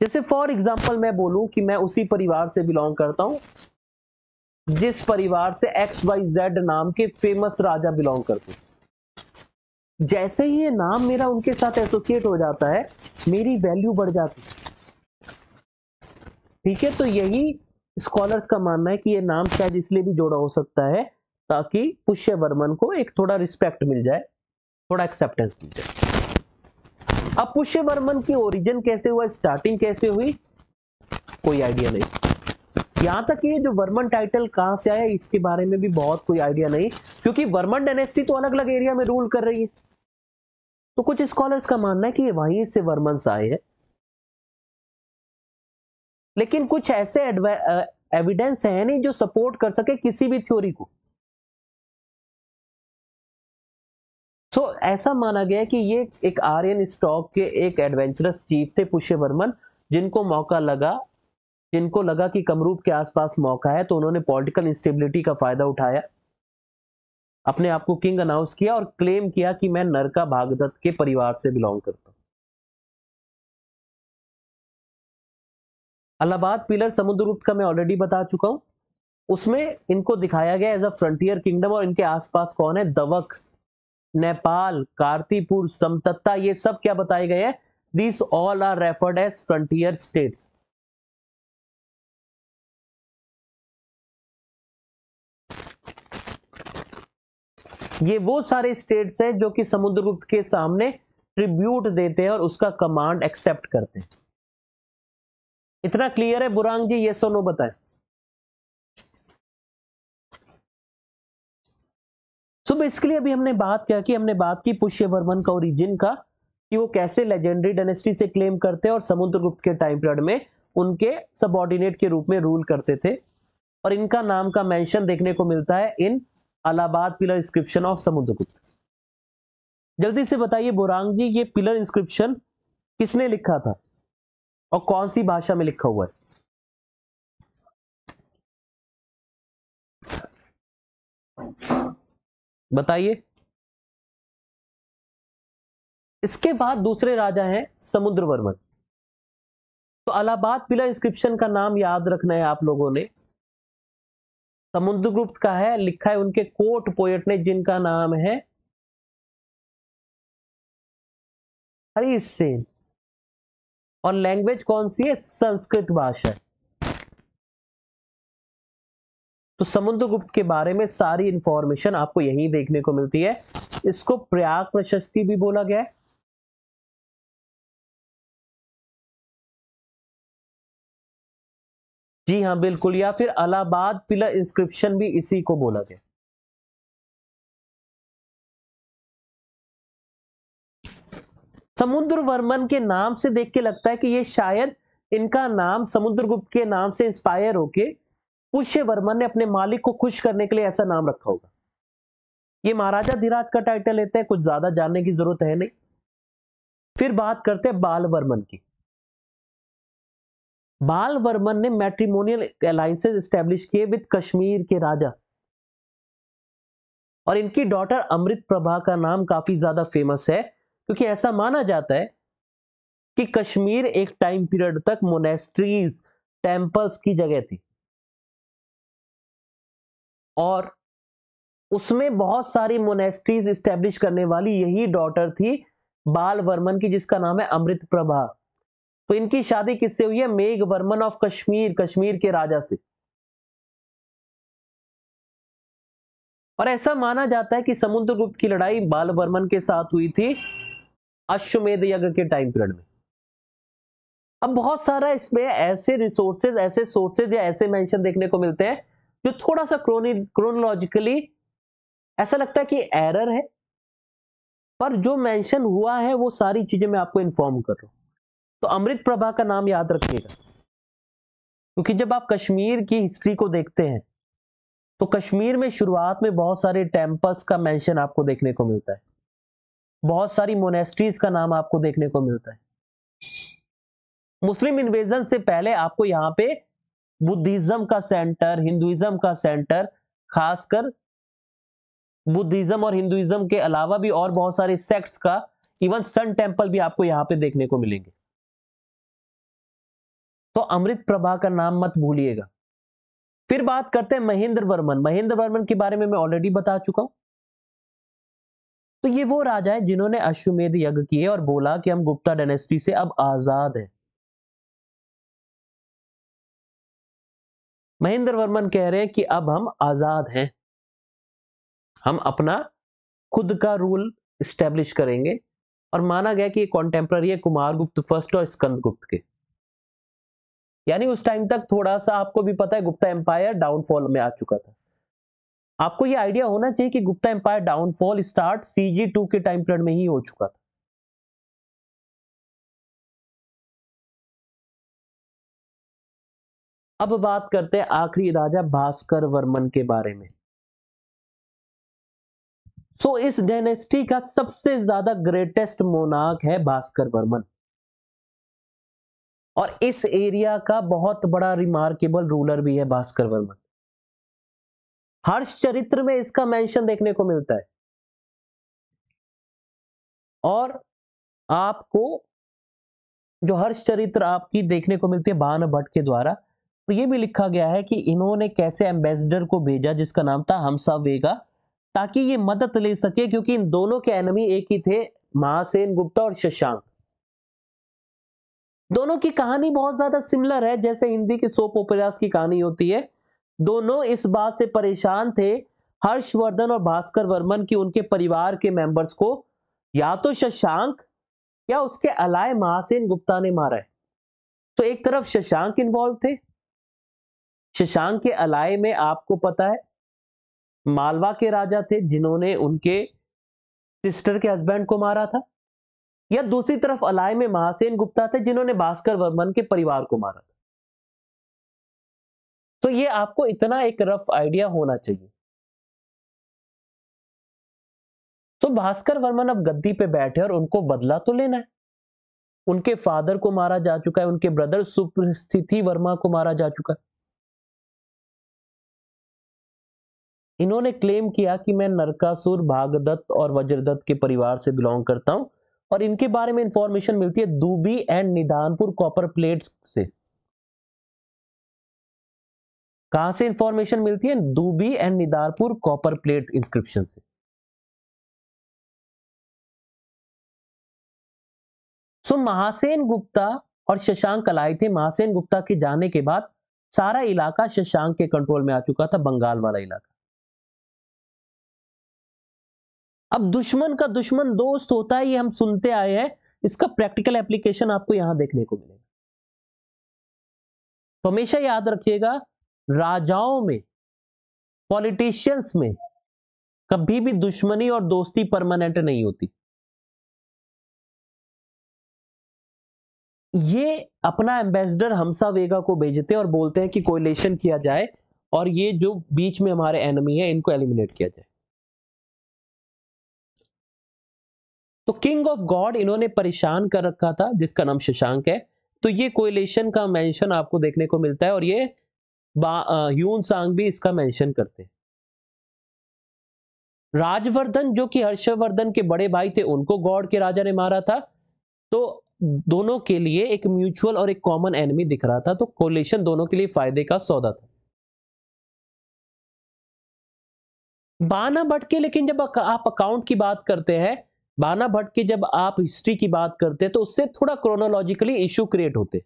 जैसे फॉर एग्जाम्पल मैं बोलूं कि मैं उसी परिवार से बिलोंग करता हूं जिस परिवार से XYZ नाम के फेमस राजा बिलोंग करते हैं। जैसे ही ये नाम मेरा उनके साथ एसोसिएट हो जाता है, मेरी वैल्यू बढ़ जाती है। ठीक है, तो यही स्कॉलर्स का मानना है कि ये नाम शायद इसलिए भी जोड़ा हो सकता है ताकि पुष्य वर्मन को एक थोड़ा रिस्पेक्ट मिल जाए, थोड़ा एक्सेप्टेंस मिल जाए। अब पुष्य वर्मन की ओरिजिन कैसे हुआ, स्टार्टिंग कैसे हुई, कोई आइडिया नहीं। यहां तक ये जो वर्मन टाइटल कहां से आया इसके बारे में भी बहुत कोई आइडिया नहीं, क्योंकि वर्मन डायनेस्टी तो अलग अलग एरिया में रूल कर रही है। तो कुछ स्कॉलर्स का मानना है कि ये वहीं से वर्मन्स आए हैं, लेकिन कुछ ऐसे एविडेंस है नहीं जो सपोर्ट कर सके किसी भी थ्योरी को। तो ऐसा माना गया कि ये एक आर्यन स्टॉक के एक एडवेंचरस चीफ थे पुष्य वर्मन, जिनको लगा कि कमरूप के आसपास मौका है, तो उन्होंने पॉलिटिकल इंस्टेबिलिटी का फायदा उठाया, अपने आप को किंग अनाउंस किया और क्लेम किया कि मैं नरका, भागदत्त के परिवार से बिलोंग करता हूं। अलाहाबाद पिलर समुद्रगुप्त का मैं ऑलरेडी बता चुका हूं, उसमें इनको दिखाया गया एज अ फ्रंटियर किंगडम, और इनके आसपास कौन है, दवक नेपाल, कार्तिपुर, समतत्ता, ये सब क्या बताए गए हैं? These all are referred as frontier states. ये वो सारे स्टेट्स हैं जो कि समुद्रगुप्त के सामने ट्रिब्यूट देते हैं और उसका कमांड एक्सेप्ट करते हैं. इतना क्लियर है बुरांग जी? यस और नो बताएं. सो बेसिकली अभी हमने बात क्या की, हमने बात की पुष्य वर्मन का ओरिजिन का, कि वो कैसे लेजेंडरी डायनेस्टी से क्लेम करते हैं और समुद्रगुप्त के टाइम पीरियड में उनके सबऑर्डिनेट के रूप में रूल करते थे. और इनका नाम का मेंशन देखने को मिलता है in Allahabad pillar inscription of समुद्रगुप्त. जल्दी से बताइए बुरांग जी, ये पिलर इंस्क्रिप्शन किसने लिखा था और कौन सी भाषा में लिखा हुआ है? बताइए. इसके बाद दूसरे राजा हैं समुद्र वर्मन. तो अलाहाबाद पिलर इंस्क्रिप्शन का नाम याद रखना है आप लोगों ने, समुद्रगुप्त का है, लिखा है उनके कोर्ट पोएट ने जिनका नाम है हरि सेन, और लैंग्वेज कौन सी है? संस्कृत भाषा. तो समुद्रगुप्त के बारे में सारी इंफॉर्मेशन आपको यहीं देखने को मिलती है. इसको प्रयाग प्रशस्ति भी बोला गया है. जी हाँ बिल्कुल, या फिर अलाहाबाद पिलर इंस्क्रिप्शन भी इसी को बोला गया. समुद्र वर्मन के नाम से देख के लगता है कि ये शायद इनका नाम समुद्रगुप्त के नाम से इंस्पायर होके पुष्य वर्मन ने अपने मालिक को खुश करने के लिए ऐसा नाम रखा होगा. ये महाराजा धीराज का टाइटल लेते हैं, कुछ ज्यादा जानने की जरूरत है नहीं. फिर बात करते हैं बाल वर्मन की. बाल वर्मन ने मैट्रिमोनियल अलायंसेस एस्टेब्लिश किए विद कश्मीर के राजा, और इनकी डॉटर अमृत प्रभा का नाम काफी ज्यादा फेमस है क्योंकि ऐसा माना जाता है कि कश्मीर एक टाइम पीरियड तक मोनेस्ट्रीज, टेम्पल्स की जगह थी और उसमें बहुत सारी मोनेस्ट्रीज एस्टेब्लिश करने वाली यही डॉटर थी बाल वर्मन की, जिसका नाम है अमृत प्रभा. तो इनकी शादी किससे हुई है? मेघ वर्मन ऑफ कश्मीर, कश्मीर के राजा से. और ऐसा माना जाता है कि समुद्रगुप्त की लड़ाई बाल वर्मन के साथ हुई थी अश्वमेध यज्ञ के टाइम पीरियड में. अब बहुत सारा इसमें ऐसे रिसोर्सेज, ऐसे सोर्सेज या ऐसे मेंशन देखने को मिलते हैं जो थोड़ा सा क्रोनोलॉजिकली ऐसा लगता है कि एरर है, पर जो मेंशन हुआ है वो सारी चीजें मैं आपको इन्फॉर्म कर रहा हूं. तो अमृत प्रभा का नाम याद रखिएगा क्योंकि जब आप कश्मीर की हिस्ट्री को देखते हैं तो कश्मीर में शुरुआत में बहुत सारे टेम्पल्स का मेंशन आपको देखने को मिलता है, बहुत सारी मोनेस्ट्रीज का नाम आपको देखने को मिलता है. मुस्लिम इन्वेजन से पहले आपको यहाँ पे बुद्धिज्म का सेंटर, हिंदुइज्म का सेंटर, खासकर बुद्धिज्म और हिंदुइज्म के अलावा भी और बहुत सारे सेक्ट्स का, इवन सन टेम्पल भी आपको यहाँ पे देखने को मिलेंगे. तो अमृत प्रभा का नाम मत भूलिएगा. फिर बात करते हैं महेंद्र वर्मन. महेंद्र वर्मन के बारे में मैं ऑलरेडी बता चुका हूं. तो ये वो राजा है जिन्होंने अश्वमेध यज्ञ किए और बोला कि हम गुप्ता डायनेस्टी से अब आजाद हैं. महेंद्र वर्मन कह रहे हैं कि अब हम आजाद हैं, हम अपना खुद का रूल स्टैब्लिश करेंगे. और माना गया कि ये कॉन्टेम्प्ररी है कुमार गुप्त फर्स्ट और स्कंद गुप्त के, यानी उस टाइम तक थोड़ा सा आपको भी पता है गुप्ता एम्पायर डाउनफॉल में आ चुका था. आपको ये आइडिया होना चाहिए कि Gupta empire downfall start CG 2 के टाइम पीरियड में ही हो चुका था. अब बात करते हैं आखिरी राजा भास्कर वर्मन के बारे में. सो इस डायनेस्टी का सबसे ज्यादा ग्रेटेस्ट मोनार्क है भास्कर वर्मन, और इस एरिया का बहुत बड़ा रिमार्केबल रूलर भी है भास्कर वर्मन. हर्षचरित्र में इसका मेंशन देखने को मिलता है और आपको जो हर्षचरित्र आपकी देखने को मिलती है भान भट्ट के द्वारा, तो ये भी लिखा गया है कि इन्होंने कैसे एम्बेसडर को भेजा जिसका नाम था हमसा वेगा ताकि ये मदद ले सके, क्योंकि इन दोनों के एनिमी एक ही थे, महासेन गुप्ता और शशांक। दोनों की कहानी बहुत ज्यादा सिमिलर है, जैसे हिंदी की सोप ओपेरास की कहानी होती है। दोनों इस बात से परेशान थे, हर्षवर्धन और भास्कर वर्मन, की उनके परिवार के मेंबर्स को या तो शशांक या उसके अलाय महासेन गुप्ता ने मारा है। तो एक तरफ शशांक इन्वॉल्व थे, शशांक के अलाय में आपको पता है मालवा के राजा थे जिन्होंने उनके सिस्टर के हस्बैंड को मारा था, या दूसरी तरफ अलाय में महासेन गुप्ता थे जिन्होंने भास्कर वर्मन के परिवार को मारा था। तो ये आपको इतना एक रफ आइडिया होना चाहिए। तो भास्कर वर्मन अब गद्दी पे बैठे और उनको बदला तो लेना है। उनके फादर को मारा जा चुका है, उनके ब्रदर सुस्थिति वर्मा को मारा जा चुका है। इन्होंने क्लेम किया कि मैं नरकासुर, भागदत्त और वज्रदत्त के परिवार से बिलोंग करता हूं, और इनके बारे में इंफॉर्मेशन मिलती है Dubi and Nidhanpur copper plates से। कहां से इंफॉर्मेशन मिलती है? Dubi and निदानपुर कॉपर प्लेट inscription से। सो महासेन गुप्ता और शशांक कलाई थे। महासेन गुप्ता के जाने के बाद सारा इलाका शशांक के कंट्रोल में आ चुका था, बंगाल वाला इलाका। अब दुश्मन का दुश्मन दोस्त होता है, ये हम सुनते आए हैं। इसका प्रैक्टिकल एप्लीकेशन आपको यहां देखने को मिलेगा। तो हमेशा याद रखिएगा, राजाओं में, पॉलिटिशियंस में कभी भी दुश्मनी और दोस्ती परमानेंट नहीं होती। ये अपना एम्बेसडर हमसा वेगा को भेजते हैं और बोलते हैं कि कोएलिशन किया जाए और ये जो बीच में हमारे एनिमी है इनको एलिमिनेट किया जाए। तो किंग ऑफ गॉड इन्होंने परेशान कर रखा था, जिसका नाम शशांक है। तो ये कोएलिशन का मेंशन आपको देखने को मिलता है, और ये यूनसांग भी इसका मेंशन करते हैं। राजवर्धन जो कि हर्षवर्धन के बड़े भाई थे, उनको गॉड के राजा ने मारा था। तो दोनों के लिए एक म्यूचुअल और एक कॉमन एनिमी दिख रहा था। तो कोएलिशन दोनों के लिए फायदे का सौदा था। बाना भट्ट के, लेकिन जब आप अकाउंट की बात करते हैं, बाना भट्ट की जब आप हिस्ट्री की बात करते हैं, तो उससे थोड़ा क्रोनोलॉजिकली इश्यू क्रिएट होते।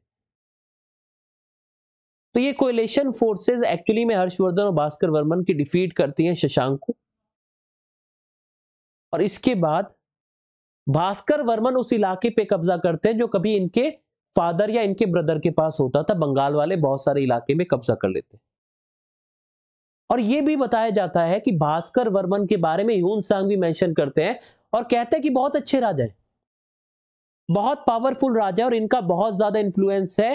तो ये कोएलिशन फोर्सेस एक्चुअली में हर्षवर्धन और भास्कर वर्मन की डिफीट करती हैं शशांक को, और इसके बाद भास्कर वर्मन उस इलाके पे कब्जा करते हैं जो कभी इनके फादर या इनके ब्रदर के पास होता था। बंगाल वाले बहुत सारे इलाके में कब्जा कर लेते हैं। और ये भी बताया जाता है कि भास्कर वर्मन के बारे में यूनसांग भी मेंशन करते हैं और कहते हैं कि बहुत अच्छे राजा है, बहुत पावरफुल राजा है, और इनका बहुत ज्यादा इन्फ्लुएंस है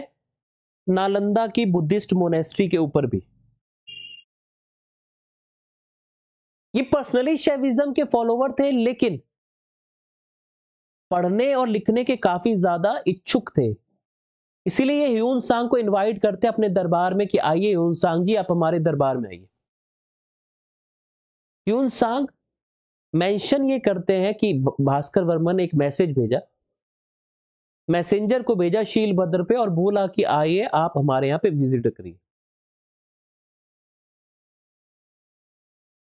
नालंदा की बुद्धिस्ट मोनेस्ट्री के ऊपर भी। ये पर्सनली शैविज्म के फॉलोवर थे, लेकिन पढ़ने और लिखने के काफी ज्यादा इच्छुक थे। इसीलिए ये ह्यूनसांग को इनवाइट करते अपने दरबार में कि आइए ह्यूनसांग जी, आप हमारे दरबार में आइए। ह्यूनसांग मेंशन ये करते हैं कि भास्कर वर्मन ने एक मैसेज भेजा, मैसेंजर को भेजा शीलभद्र पे, और बोला कि आइए आप हमारे यहाँ पे विजिट करिए।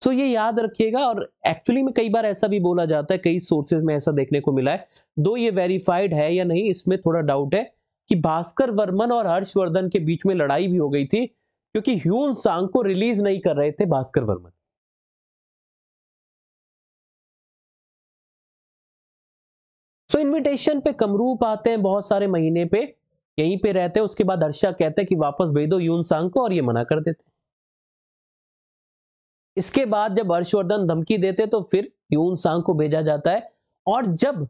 तो ये याद रखिएगा। और एक्चुअली में कई बार ऐसा भी बोला जाता है, कई सोर्सेज में ऐसा देखने को मिला है, दो ये वेरीफाइड है या नहीं इसमें थोड़ा डाउट है, कि भास्कर वर्मन और हर्षवर्धन के बीच में लड़ाई भी हो गई थी, क्योंकि ह्यूनसांग को रिलीज नहीं कर रहे थे भास्कर वर्मन। तो इनविटेशन पे कमरूप आते हैं, बहुत सारे महीने पे यहीं पे रहते हैं। उसके बाद हर्षा कहते हैं कि वापस भेज दो यूनसांग को, और ये मना कर देते। इसके बाद जब हर्षवर्धन धमकी देते तो फिर यूनसांग को भेजा जाता है, और जब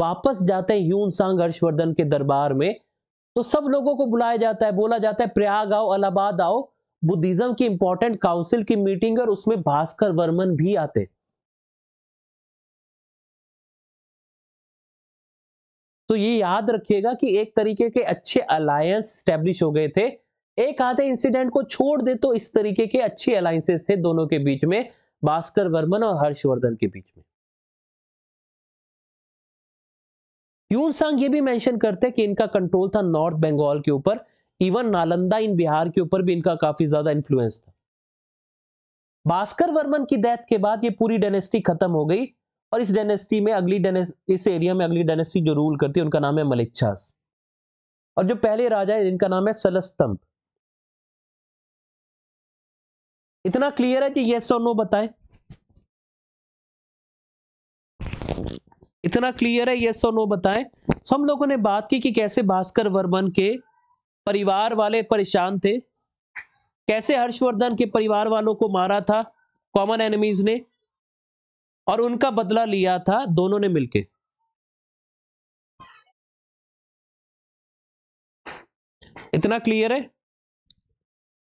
वापस जाते हैं यूनसांग हर्षवर्धन के दरबार में, तो सब लोगों को बुलाया जाता है, बोला जाता है प्रयाग आओ, अलाहाबाद आओ, बुद्धिज्म की इंपॉर्टेंट काउंसिल की मीटिंग, और उसमें भास्कर वर्मन भी आते हैं। तो ये याद रखिएगा कि एक तरीके के अच्छे अलायंस स्टैब्लिश हो गए थे। एक आधे इंसिडेंट को छोड़ दे तो इस तरीके के अच्छे अलायंसेस थे दोनों के बीच में, भास्कर वर्मन और हर्षवर्धन के बीच में। ह्यूनसांग ये भी मेंशन करते हैं कि इनका कंट्रोल था नॉर्थ बंगाल के ऊपर, इवन नालंदा इन बिहार के ऊपर भी इनका काफी ज्यादा इन्फ्लुएंस था। भास्कर वर्मन की डेथ के बाद ये पूरी डायनेस्टी खत्म हो गई और इस डायनेस्टी में इस एरिया में अगली डायनेस्टी जो रूल करती है उनका नाम है मलिच्छास, और जो पहले राजा है इनका नाम है सलस्तंभ। इतना क्लियर है कि यस और नो बताएं, इतना क्लियर है यस और नो बताएं। तो हम लोगों ने बात की कि कैसे भास्कर वर्मन के परिवार वाले परेशान थे, कैसे हर्षवर्धन के परिवार वालों को मारा था कॉमन एनिमीज ने और उनका बदला लिया था दोनों ने मिलके। इतना क्लियर है।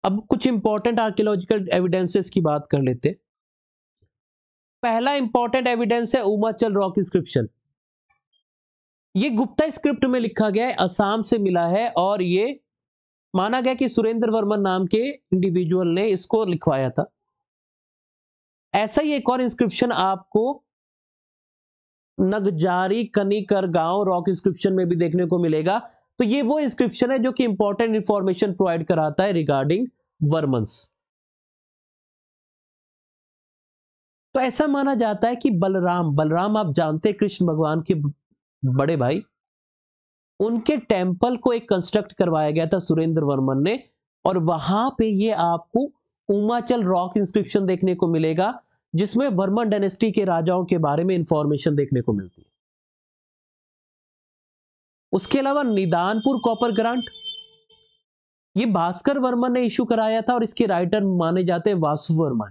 अब कुछ इंपॉर्टेंट आर्कियोलॉजिकल एविडेंसेस की बात कर लेते। पहला इंपॉर्टेंट एविडेंस है उमाचल रॉक इंस्क्रिप्शन। ये गुप्ता स्क्रिप्ट में लिखा गया है, असम से मिला है और ये माना गया कि सुरेंद्र वर्मन नाम के इंडिविजुअल ने इसको लिखवाया था। ऐसा ही एक और इंस्क्रिप्शन आपको नगजारी कनीकर गांव रॉक इंस्क्रिप्शन में भी देखने को मिलेगा। तो ये वो इंस्क्रिप्शन है जो कि इंपॉर्टेंट इंफॉर्मेशन प्रोवाइड कराता है रिगार्डिंग वर्मन्स। तो ऐसा माना जाता है कि बलराम आप जानते हैं कृष्ण भगवान के बड़े भाई, उनके टेम्पल को एक कंस्ट्रक्ट करवाया गया था सुरेंद्र वर्मन ने और वहां पे ये आपको उमाचल रॉक इंस्क्रिप्शन देखने को मिलेगा जिसमें वर्मन डायनेस्टी के राजाओं के बारे में इंफॉर्मेशन देखने को मिलती है। उसके अलावा निदानपुर कॉपर ग्रांट ये भास्कर वर्मन ने इश्यू कराया था और इसके राइटर माने जाते हैं वासुवर्मा।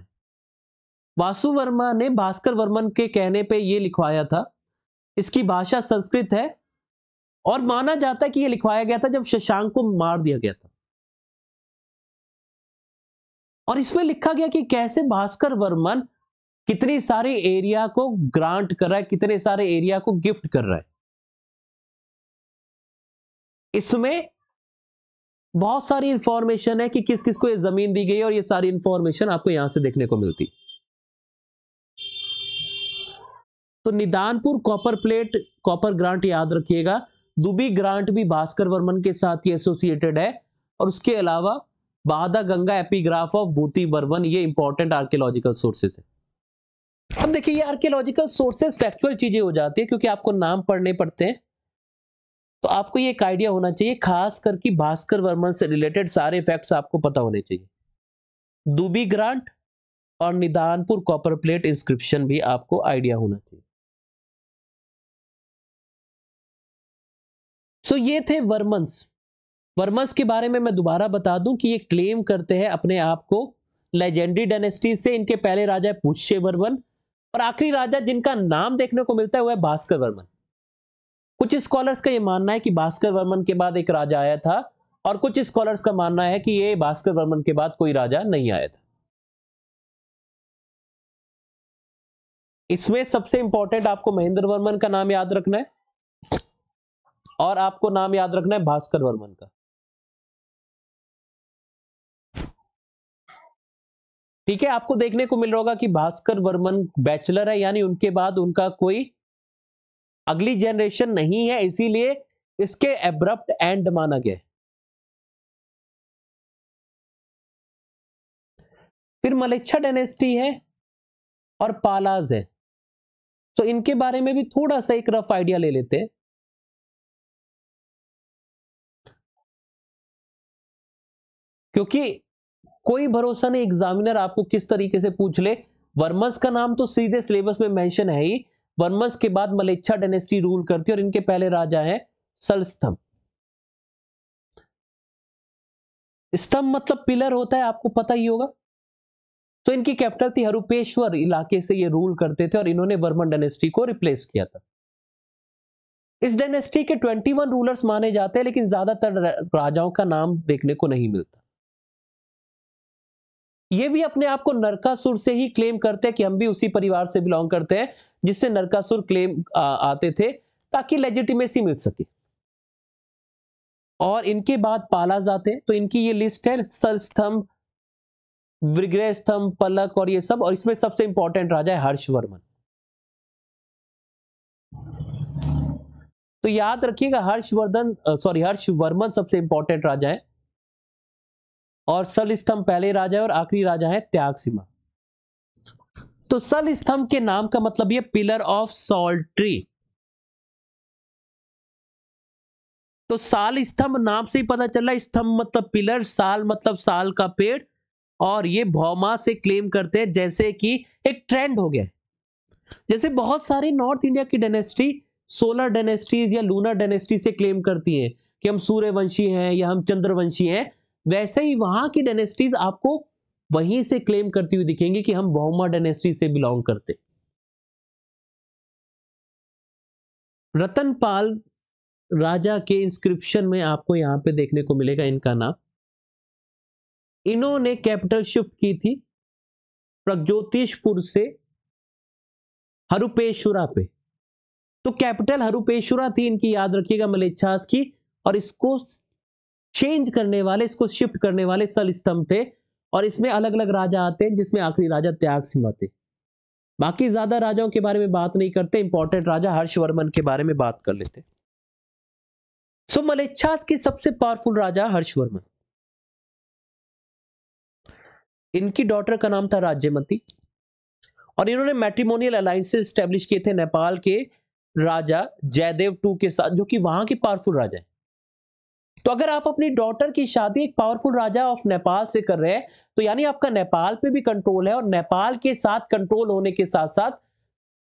वासुवर्मा ने भास्कर वर्मन के कहने पे ये लिखवाया था। इसकी भाषा संस्कृत है और माना जाता है कि ये लिखवाया गया था जब शशांक को मार दिया गया था। और इसमें लिखा गया कि कैसे भास्कर वर्मन कितनी सारे एरिया को ग्रांट कर रहा है, कितने सारे एरिया को गिफ्ट कर रहा है। इसमें बहुत सारी इंफॉर्मेशन है कि किस किस को ये जमीन दी गई है और ये सारी इंफॉर्मेशन आपको यहां से देखने को मिलती। तो निदानपुर कॉपर ग्रांट याद रखिएगा। दुबी ग्रांट भी भास्कर वर्मन के साथ ही एसोसिएटेड है और उसके अलावा बादा गंगा एपिग्राफ ऑफ भूति वर्मन, ये इंपॉर्टेंट आर्कियोलॉजिकल सोर्सेज है। अब देखिए ये आर्कियोलॉजिकल सोर्सेज फैक्चुअल चीजें हो जाती है क्योंकि आपको नाम पढ़ने पड़ते हैं, तो आपको ये एक आइडिया होना चाहिए, खास करके भास्कर वर्मन से रिलेटेड सारे फैक्ट्स आपको पता होने चाहिए। दुबी ग्रांट और निदानपुर कॉपर प्लेट इंस्क्रिप्शन भी आपको आइडिया होना चाहिए। सो ये थे वर्मन्स। वर्मन्स के बारे में मैं दोबारा बता दूं कि ये क्लेम करते हैं अपने आप को लेजेंडरी डायनेस्टी से। इनके पहले राजा है पुष्य वर्मन और आखिरी राजा जिनका नाम देखने को मिलता है वह भास्कर वर्मन। कुछ स्कॉलर्स का ये मानना है कि भास्कर वर्मन के बाद एक राजा आया था और कुछ स्कॉलर्स का मानना है कि ये भास्कर वर्मन के बाद कोई राजा नहीं आया था। इसमें सबसे इंपॉर्टेंट आपको महेंद्र वर्मन का नाम याद रखना है और आपको नाम याद रखना है भास्कर वर्मन का। ठीक है, आपको देखने को मिल रहा होगा कि भास्कर वर्मन बैचलर है, यानी उनके बाद उनका कोई अगली जनरेशन नहीं है, इसीलिए इसके एब्रप्ट एंड माना गया। फिर मलेच्छा डायनेस्टी है और पालाज है, तो इनके बारे में भी थोड़ा सा एक रफ आइडिया ले लेते हैं। क्योंकि कोई भरोसा नहीं एग्जामिनर आपको किस तरीके से पूछ ले। वर्मन्स का नाम तो सीधे सिलेबस में मेंशन है ही। वर्मन्स के बाद मलेच्छा डायनेस्टी रूल करती है और इनके पहले राजा है सलस्तंभ। स्तंभ मतलब पिलर होता है, आपको पता ही होगा। तो इनकी कैपिटल थी हरुपेश्वर, इलाके से ये रूल करते थे और इन्होंने वर्मन डायनेस्टी को रिप्लेस किया था। इस डायनेस्टी के 21 रूलर्स माने जाते हैं लेकिन ज्यादातर राजाओं का नाम देखने को नहीं मिलता। ये भी अपने आप को नरकासुर से ही क्लेम करते हैं कि हम भी उसी परिवार से बिलोंग करते हैं जिससे नरकासुर क्लेम आते थे, ताकि लेजिटिमेसी मिल सके। और इनके बाद पाला जाते हैं, तो इनकी ये लिस्ट है सलस्तंभ, विग्रहस्तंभ, पलक और ये सब। और इसमें सबसे इंपॉर्टेंट राजा है हर्षवर्मन। तो याद रखिएगा हर्षवर्मन सबसे इंपॉर्टेंट राजा है और सलस्तंभ पहले राजा है और आखिरी राजा है त्याग सीमा। तो सलस्तंभ के नाम का मतलब ये पिलर ऑफ सॉल्ट ट्री। तो साल स्तंभ नाम से ही पता चला, स्तंभ मतलब पिलर, साल मतलब साल का पेड़, और ये भौमा से क्लेम करते हैं, जैसे कि एक ट्रेंड हो गया। जैसे बहुत सारी नॉर्थ इंडिया की डायनेस्टी सोलर डायनेस्टीज या लूनर डायनेस्टी से क्लेम करती हैं कि हम सूर्यवंशी हैं या हम चंद्रवंशी हैं, वैसे ही वहां की डायनेस्टीज आपको वहीं से क्लेम करती हुई दिखेंगे कि हम भौमा डायनेस्टी से बिलोंग करते। रतन पाल राजा के इंस्क्रिप्शन में आपको यहां पे देखने को मिलेगा इनका नाम। इन्होंने कैपिटल शिफ्ट की थी प्रगज्योतिषपुर से हरुपेश्वरा पे। तो कैपिटल हरुपेश्वरा थी इनकी, याद रखिएगा मलेच्छास की, और इसको चेंज करने वाले, इसको शिफ्ट करने वाले सलस्तंभ थे। और इसमें अलग अलग राजा आते हैं, जिसमें आखिरी राजा त्याग सीमा थे। बाकी ज्यादा राजाओं के बारे में बात नहीं करते, इंपॉर्टेंट राजा हर्षवर्मन के बारे में बात कर लेते। सो मलेच्छास की सबसे पावरफुल राजा हर्षवर्मन। इनकी डॉटर का नाम था राज्यमती, और इन्होंने मैट्रिमोनियल अलायंसेस स्टैब्लिश किए थे नेपाल के राजा जयदेव टू के साथ, जो कि वहां के पावरफुल राजा है। तो अगर आप अपनी डॉटर की शादी एक पावरफुल राजा ऑफ नेपाल से कर रहे हैं, तो यानी आपका नेपाल पे भी कंट्रोल है, और नेपाल के साथ कंट्रोल होने के साथ साथ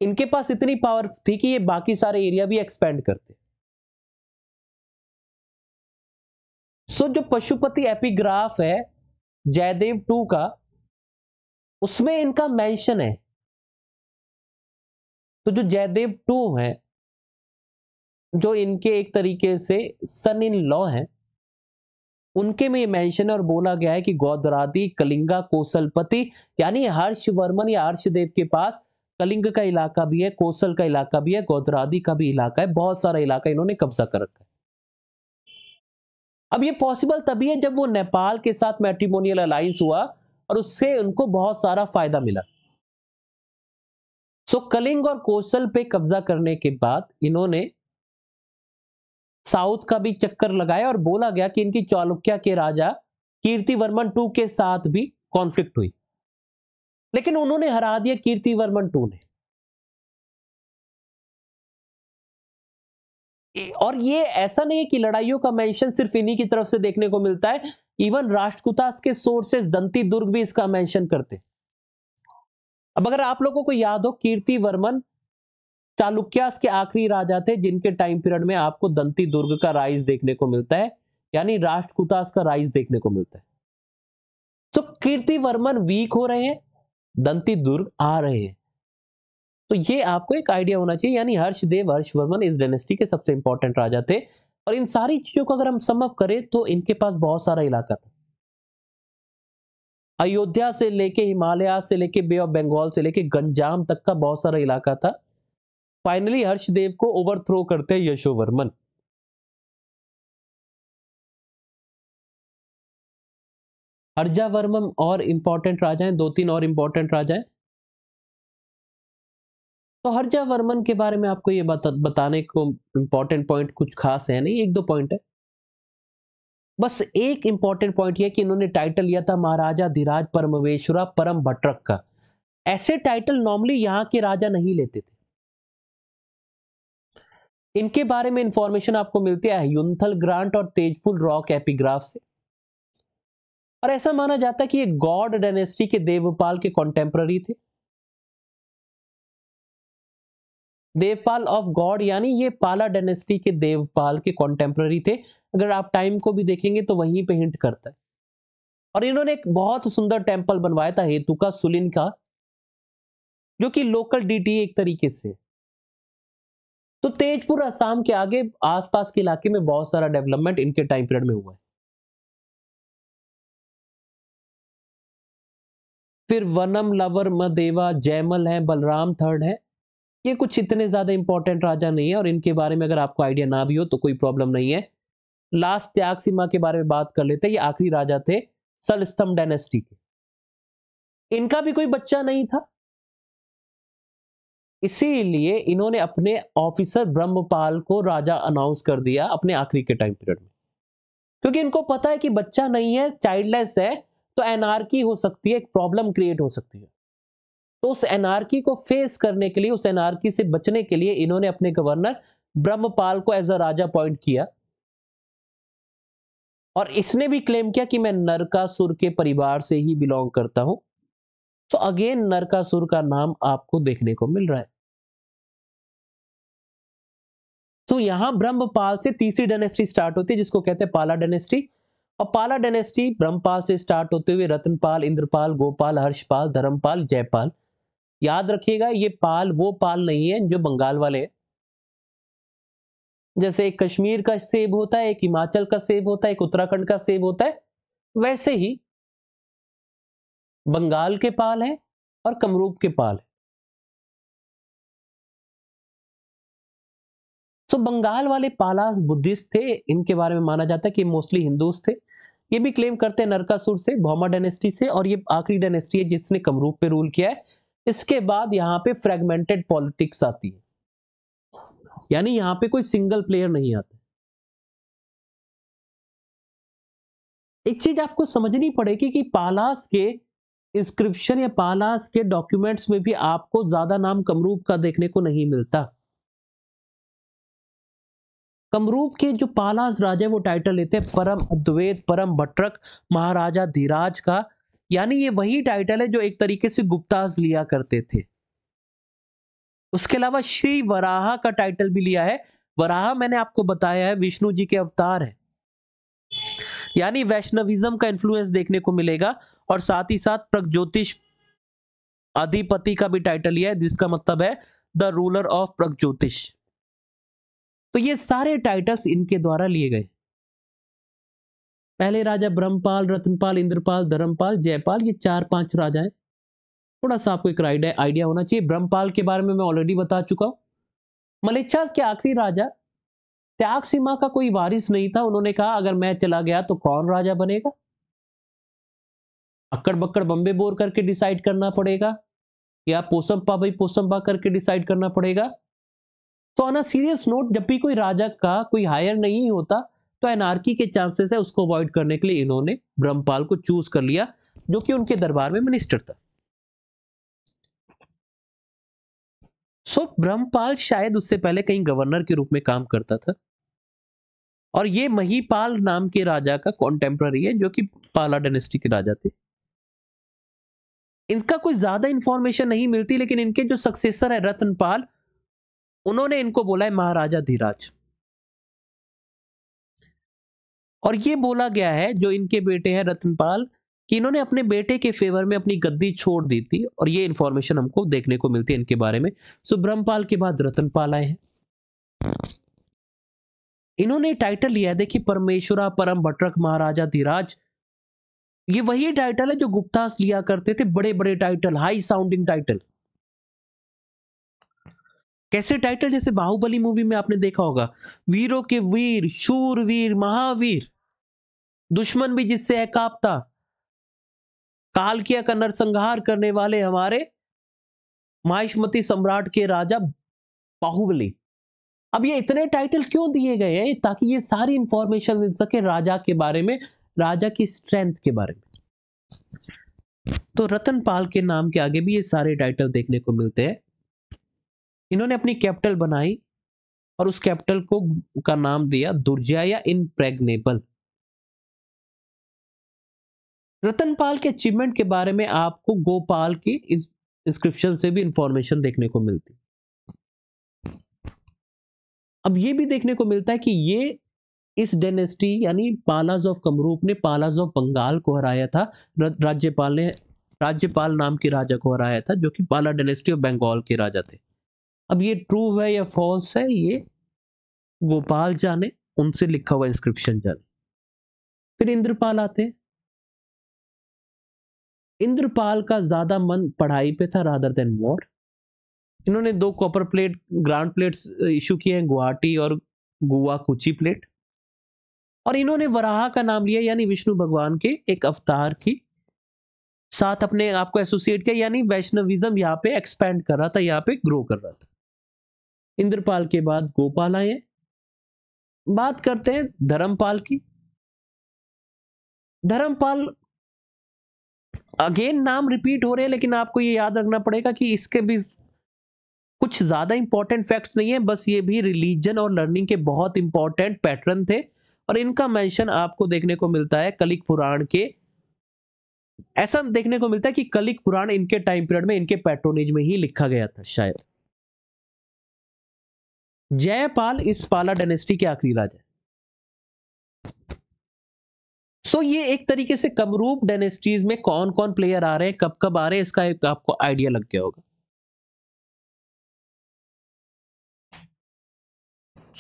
इनके पास इतनी पावर थी कि ये बाकी सारे एरिया भी एक्सपेंड करते। सो जो पशुपति एपिग्राफ है जयदेव टू का, उसमें इनका मेंशन है। तो जो जयदेव टू है, जो इनके एक तरीके से सन इन लॉ है, उनके में ये मेंशन है, और बोला गया है कि गौधरादी कलिंगा कोसलपति, यानी हर्षवर्मन या हर्षदेव के पास कलिंग का इलाका भी है, कोसल का इलाका भी है, गौधरादी का भी इलाका है, बहुत सारा इलाका इन्होंने कब्जा कर रखा है। अब ये पॉसिबल तभी है जब वो नेपाल के साथ मैट्रिमोनियल अलाइंस हुआ और उससे उनको बहुत सारा फायदा मिला। सो कलिंग और कोसल पे कब्जा करने के बाद इन्होंने साउथ का भी चक्कर लगाया, और बोला गया कि इनकी चालुक्य के राजा कीर्तिवर्मन टू के साथ भी कॉन्फ्लिक्ट हुई, लेकिन उन्होंने हरा दिया कीर्तिवर्मन टू ने। और ये ऐसा नहीं है कि लड़ाइयों का मेंशन सिर्फ इन्हीं की तरफ से देखने को मिलता है, इवन राष्ट्रकूटास के सोर्सेज दंती दुर्ग भी इसका मेंशन करते। अब अगर आप लोगों को याद हो, कीर्तिवर्मन चालुक्यास के आखिरी राजा थे, जिनके टाइम पीरियड में आपको दंती दुर्ग का राइज देखने को मिलता है, यानी राष्ट्रकूटास का राइज देखने को मिलता है। तो कीर्तिवर्मन वीक हो रहे हैं, दंती दुर्ग आ रहे हैं। तो ये आपको एक आइडिया होना चाहिए, यानी हर्षदेव हर्षवर्मन इस डायनेस्टी के सबसे इंपॉर्टेंट राजा थे। और इन सारी चीजों को अगर हम सम अप करें तो इनके पास बहुत सारा इलाका था, अयोध्या से लेके हिमालय से लेके बे ऑफ बंगाल से लेके गंजाम तक का बहुत सारा इलाका था। फाइनली हर्षदेव को ओवरथ्रो करते यशोवर्मन। हर्जावर्मन और इंपॉर्टेंट राजा हैं, दो तीन और इंपॉर्टेंट राजा हैं। तो हर्षवर्मन के बारे में आपको ये बताने को इंपॉर्टेंट पॉइंट कुछ खास है नहीं, एक दो पॉइंट है बस। एक इंपॉर्टेंट पॉइंट यह कि इन्होंने टाइटल लिया था महाराजा धीराज परमवेश्वरा परम भट्टरक का। ऐसे टाइटल नॉर्मली यहाँ के राजा नहीं लेते थे। इनके बारे में इंफॉर्मेशन आपको मिलती है ह्यूंथल ग्रांट और तेजपुल रॉक एपिग्राफ से, और ऐसा माना जाता है कि ये गॉड डायनेस्टी के देवपाल के कॉन्टेम्प्ररी थे। देवपाल ऑफ गॉड, यानी ये पाला डायनेस्टी के देवपाल के कॉन्टेम्प्ररी थे। अगर आप टाइम को भी देखेंगे तो वहीं पे हिंट करता है। और इन्होंने एक बहुत सुंदर टेम्पल बनवाया था हेतु का सुलिन का, जो कि लोकल डीटी एक तरीके से। तो तेजपुर असम के आगे आसपास के इलाके में बहुत सारा डेवलपमेंट इनके टाइम पीरियड में हुआ है। फिर वनम लवर मदेवा जयमल है, बलराम थर्ड है। ये कुछ इतने ज्यादा इंपॉर्टेंट राजा नहीं है, और इनके बारे में अगर आपको आइडिया ना भी हो तो कोई प्रॉब्लम नहीं है। लास्ट त्याग सीमा के बारे में बात कर लेते हैं। ये आखिरी राजा थे सलस्तंभ डायनेस्टी के। इनका भी कोई बच्चा नहीं था, इसीलिए इन्होंने अपने ऑफिसर ब्रह्मपाल को राजा अनाउंस कर दिया अपने आखिरी के टाइम पीरियड में, क्योंकि इनको पता है कि बच्चा नहीं है, चाइल्डलेस है, तो एनार्की हो सकती है, एक प्रॉब्लम क्रिएट हो सकती है। तो उस एनार्की को फेस करने के लिए, उस एनार्की से बचने के लिए इन्होंने अपने गवर्नर ब्रह्मपाल को एज अ राजा अपॉइंट किया, और इसने भी क्लेम किया कि मैं नरकासुर के परिवार से ही बिलोंग करता हूं। तो अगेन नरकासुर का नाम आपको देखने को मिल रहा है। तो यहां ब्रह्मपाल से तीसरी डायनेस्टी स्टार्ट होती है जिसको कहते हैं पाला डायनेस्टी, और पाला डायनेस्टी ब्रह्मपाल से स्टार्ट होते हुए रत्नपाल, इंद्रपाल, गोपाल, हर्षपाल, धर्मपाल, जयपाल। याद रखिएगा ये पाल वो पाल नहीं है जो बंगाल वाले हैं। जैसे एक कश्मीर का सेब होता है, एक हिमाचल का सेब होता है, एक उत्तराखंड का सेब होता है, वैसे ही बंगाल के पाल है और कमरूप के पाल है। तो बंगाल वाले पालास बुद्धिस्ट थे, इनके बारे में माना जाता है कि मोस्टली हिंदूस थे। ये भी क्लेम करते हैं नरकासुर से, भौमा डायनेस्टी से, और ये आखिरी डायनेस्टी है जिसने कमरूप पे रूल किया है। इसके बाद यहाँ पे फ्रेगमेंटेड पॉलिटिक्स आती है, यानी यहाँ पे कोई सिंगल प्लेयर नहीं आता। एक चीज आपको समझनी पड़ेगी कि पालास के इंस्क्रिप्शन या पालास के डॉक्यूमेंट्स में भी आपको ज्यादा नाम कमरूप का देखने को नहीं मिलता। कमरूप के जो पालास राजा वो टाइटल लेते हैं परम अद्वैत, परम भट्टरक, महाराजा धीराज का, यानी ये वही टाइटल है जो एक तरीके से गुप्ताज लिया करते थे। उसके अलावा श्री वराहा का टाइटल भी लिया है। वराहा मैंने आपको बताया है विष्णु जी के अवतार है, यानी वैष्णविज्म का इन्फ्लुएंस देखने को मिलेगा, और साथ ही साथ प्रगज्योतिष अधिपति का भी टाइटल लिया है जिसका मतलब है द रूलर ऑफ प्रगज्योतिष। तो ये सारे टाइटल्स इनके द्वारा लिए गए। पहले राजा ब्रह्मपाल, रत्नपाल, इंद्रपाल, धर्मपाल, जयपाल, ये 4-5 राजा हैं। थोड़ा सा आपको एक आइडिया होना चाहिए। ब्रह्मपाल के बारे में मैं ऑलरेडी बता चुका हूँ। मलेच्छास के आखिरी राजा त्याग सीमा का कोई वारिस नहीं था। उन्होंने कहा अगर मैं चला गया तो कौन राजा बनेगा, अक्कड़ बक्कड़ बम्बे बोर करके डिसाइड करना पड़ेगा या पोसम्पा भाई पोसम्पा करके डिसाइड करना पड़ेगा। तो ऑन अ सीरियस नोट, जब भी कोई राजा का कोई हायर नहीं होता तो एनार्की के चांसेस है, उसको अवॉइड करने के लिए इन्होंने ब्रह्मपाल को चूज कर लिया जो कि उनके दरबार में मिनिस्टर था। सो ब्रह्मपाल शायद उससे पहले कहीं गवर्नर के रूप में काम करता था, और ये महीपाल नाम के राजा का कॉन्टेम्प्ररी है जो कि पाला डायनेस्टी के राजा थे। इनका कोई ज्यादा इंफॉर्मेशन नहीं मिलती, लेकिन इनके जो सक्सेसर है रत्नपाल, उन्होंने इनको बोला है महाराजा धीराज, और ये बोला गया है जो इनके बेटे हैं रत्नपाल कि इन्होंने अपने बेटे के फेवर में अपनी गद्दी छोड़ दी थी, और ये इन्फॉर्मेशन हमको देखने को मिलती है इनके बारे में। सो ब्रह्मपाल के बाद रत्नपाल आए हैं। इन्होंने टाइटल लिया है, देखिए, परमेश्वरा परम भट्टरक महाराजा धीराज। ये वही टाइटल है जो गुप्तास लिया करते थे, बड़े बड़े टाइटल, हाई साउंडिंग टाइटल। कैसे टाइटल? जैसे बाहुबली मूवी में आपने देखा होगा, वीरों के वीर, शूरवीर, महावीर, दुश्मन भी जिससे है कांपता, कालकिया का नरसंहार करने वाले हमारे माहिष्मती सम्राट के राजा बाहुबली। अब ये इतने टाइटल क्यों दिए गए हैं? ताकि ये सारी इंफॉर्मेशन मिल सके राजा के बारे में, राजा की स्ट्रेंथ के बारे में। तो रतनपाल के नाम के आगे भी ये सारे टाइटल देखने को मिलते हैं। इन्होंने अपनी कैपिटल बनाई और उस कैपिटल को का नाम दिया दुर्जया इम्प्रेग्नेबल। रतनपाल के अचीवमेंट के बारे में आपको गोपाल की इंस्क्रिप्शन से भी इंफॉर्मेशन देखने को मिलती। अब ये भी देखने को मिलता है कि ये इस डायनेस्टी यानी पालास ऑफ कमरूप ने पालास ऑफ बंगाल को हराया था। राज्यपाल ने राज्यपाल नाम के राजा को हराया था जो कि पाला डायनेस्टी ऑफ बंगाल के राजा थे। अब ये ट्रू है या फॉल्स है ये गोपाल जाने, उनसे लिखा हुआ इंस्क्रिप्शन जाने। फिर इंद्रपाल आते हैं। इंद्रपाल का ज्यादा मन पढ़ाई पे था रादर देन वॉर। इन्होंने 2 copper plate, grant plates issue किए हैं, गुवाहाटी और गोवा कुची प्लेट। और इन्होंने वराहा का नाम लिया यानी विष्णु भगवान के एक अवतार की साथ अपने आप को एसोसिएट किया, यानी वैष्णविज्म यहाँ पे एक्सपेंड कर रहा था, यहाँ पे ग्रो कर रहा था। इंद्रपाल के बाद गोपाल आए। बात करते हैं धर्मपाल की। धर्मपाल अगेन नाम रिपीट हो रहे हैं, लेकिन आपको ये याद रखना पड़ेगा कि इसके भी कुछ ज़्यादा इंपॉर्टेंट फैक्ट्स नहीं है, बस ये भी रिलीजन और लर्निंग के बहुत इंपॉर्टेंट पैटर्न थे और इनका मेंशन आपको देखने को मिलता है कलिक पुराण के। ऐसा देखने को मिलता है कि कलिक पुराण इनके टाइम पीरियड में, इनके पैट्रोनेज में ही लिखा गया था शायद। जयपाल इस पाला डायनेस्टी के आखिरी राजा। सो ये एक तरीके से कमरूप डायनेस्टीज में कौन कौन प्लेयर आ रहे हैं, कब कब आ रहे हैं, इसका एक आपको आइडिया लग गया होगा।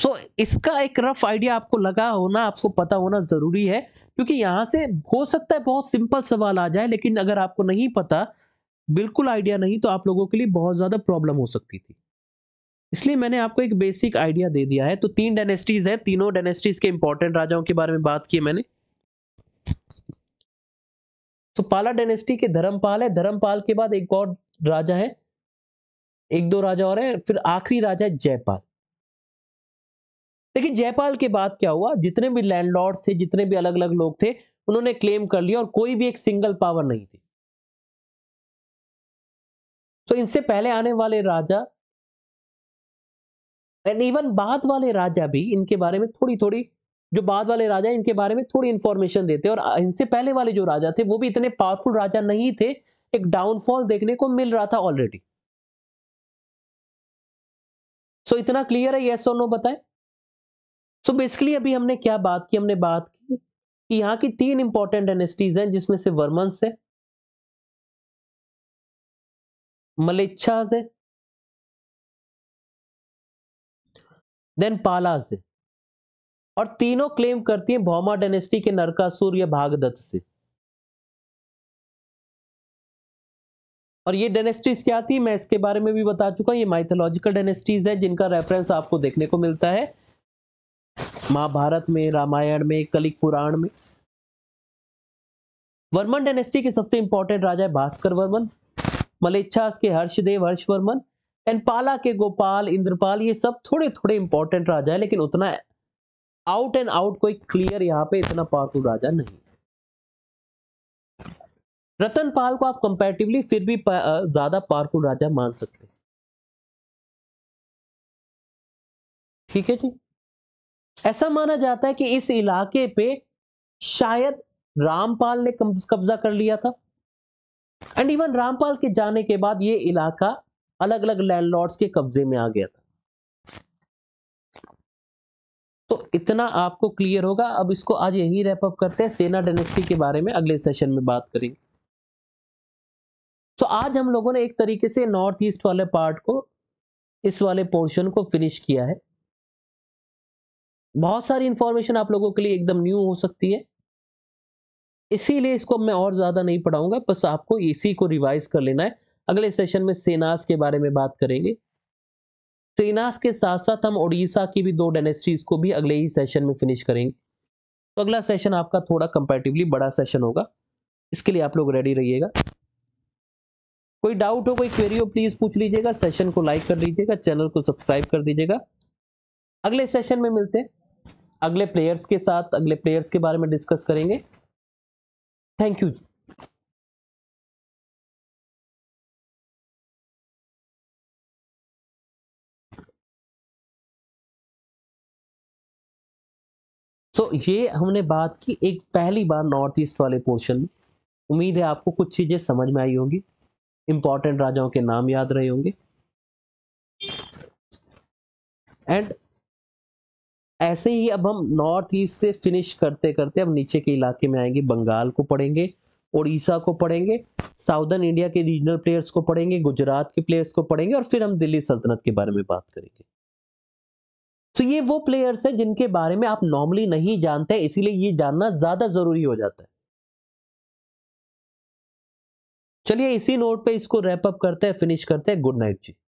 सो इसका एक रफ आइडिया आपको लगा होना, आपको पता होना जरूरी है, क्योंकि यहाँ से हो सकता है बहुत सिंपल सवाल आ जाए, लेकिन अगर आपको नहीं पता, बिल्कुल आइडिया नहीं, तो आप लोगों के लिए बहुत ज़्यादा प्रॉब्लम हो सकती थी। इसलिए मैंने आपको एक बेसिक आइडिया दे दिया है। तो 3 डायनेस्टीज है, तीनों डायनेस्टीज के इंपॉर्टेंट राजाओं के बारे में बात की मैंने। तो पाला डायनेस्टी के धर्मपाल है, धर्मपाल के बाद एक और राजा है, एक दो राजा और हैं, फिर आखिरी राजा है जयपाल। देखिए जयपाल के बाद क्या हुआ, जितने भी लैंडलॉर्ड थे, जितने भी अलग अलग लोग थे, उन्होंने क्लेम कर लिया और कोई भी एक सिंगल पावर नहीं थी। तो इनसे पहले आने वाले राजा एंड इवन बाद वाले राजा भी इनके बारे में थोड़ी थोड़ी, जो बाद वाले राजा इनके बारे में थोड़ी इंफॉर्मेशन देते हैं, और इनसे पहले वाले जो राजा थे वो भी इतने पावरफुल राजा नहीं थे, एक डाउनफॉल देखने को मिल रहा था ऑलरेडी। सो इतना क्लियर है, यस और नो बताएं। सो बेसिकली अभी हमने क्या बात की, हमने बात की कि यहाँ की 3 इंपॉर्टेंट डायनेस्टीज हैं, जिसमें से वर्मन्स है, मलेच्छा है, देन पाला से, और तीनों क्लेम करती हैं भौमा डायनेस्टी के नरकासुर या भागदत्त से। और ये डायनेस्टीज क्या थी, मैं इसके बारे में भी बता चुका, ये माइथोलॉजिकल डायनेस्टीज है जिनका रेफरेंस आपको देखने को मिलता है महाभारत में, रामायण में, कलिक पुराण में। वर्मन डायनेस्टी के सबसे इंपॉर्टेंट राजा है भास्कर वर्मन, मलेच्छा के हर्षदेव हर्षवर्मन, एंड पाला के गोपाल, इंद्रपाल, ये सब थोड़े थोड़े इंपॉर्टेंट राजा है, लेकिन उतना आउट एंड आउट कोई क्लियर यहाँ पे इतना पावरफुल राजा नहीं। रतन पाल को आप कंपैरेटिवली फिर भी ज्यादा पावरफुल राजा मान सकते हैं, ठीक है जी। ऐसा माना जाता है कि इस इलाके पे शायद रामपाल ने कब्जा कर लिया था, एंड इवन रामपाल के जाने के बाद ये इलाका अलग अलग लैंडलॉर्ड्स के कब्जे में आ गया था। तो इतना आपको क्लियर होगा। अब इसको आज यही रैप अप करते हैं, सेना डायनेस्टी के बारे में अगले सेशन में बात करेंगे। तो आज हम लोगों ने एक तरीके से नॉर्थ ईस्ट वाले पार्ट को, इस वाले पोर्शन को फिनिश किया है। बहुत सारी इंफॉर्मेशन आप लोगों के लिए एकदम न्यू हो सकती है, इसीलिए इसको मैं और ज़्यादा नहीं पढ़ाऊंगा, बस आपको इसी को रिवाइज कर लेना है। अगले सेशन में सेनास के बारे में बात करेंगे। सेनास के साथ साथ हम ओडिशा की भी 2 डायनेस्टीज को भी अगले ही सेशन में फिनिश करेंगे। तो अगला सेशन आपका थोड़ा कंपैरेटिवली बड़ा सेशन होगा, इसके लिए आप लोग रेडी रहिएगा। कोई डाउट हो, कोई क्वेरी हो, प्लीज़ पूछ लीजिएगा। सेशन को लाइक कर दीजिएगा, चैनल को सब्सक्राइब कर दीजिएगा। अगले सेशन में मिलते हैं अगले प्लेयर्स के साथ, अगले प्लेयर्स के बारे में डिस्कस करेंगे। Thank you. सो ये हमने बात की एक पहली बार नॉर्थ ईस्ट वाले पोर्शन में। उम्मीद है आपको कुछ चीज़ें समझ में आई होंगी, इंपॉर्टेंट राजाओं के नाम याद रहे होंगे, एंड ऐसे ही अब हम नॉर्थ ईस्ट से फिनिश करते करते अब नीचे के इलाके में आएंगे। बंगाल को पढ़ेंगे, उड़ीसा को पढ़ेंगे, साउदर्न इंडिया के रीजनल प्लेयर्स को पढ़ेंगे, गुजरात के प्लेयर्स को पढ़ेंगे, और फिर हम दिल्ली सल्तनत के बारे में बात करेंगे। तो ये वो प्लेयर्स हैं जिनके बारे में आप नॉर्मली नहीं जानते, इसीलिए ये जानना ज्यादा जरूरी हो जाता है। चलिए इसी नोट पे इसको रैप अप करते हैं, फिनिश करते हैं। गुड नाइट जी।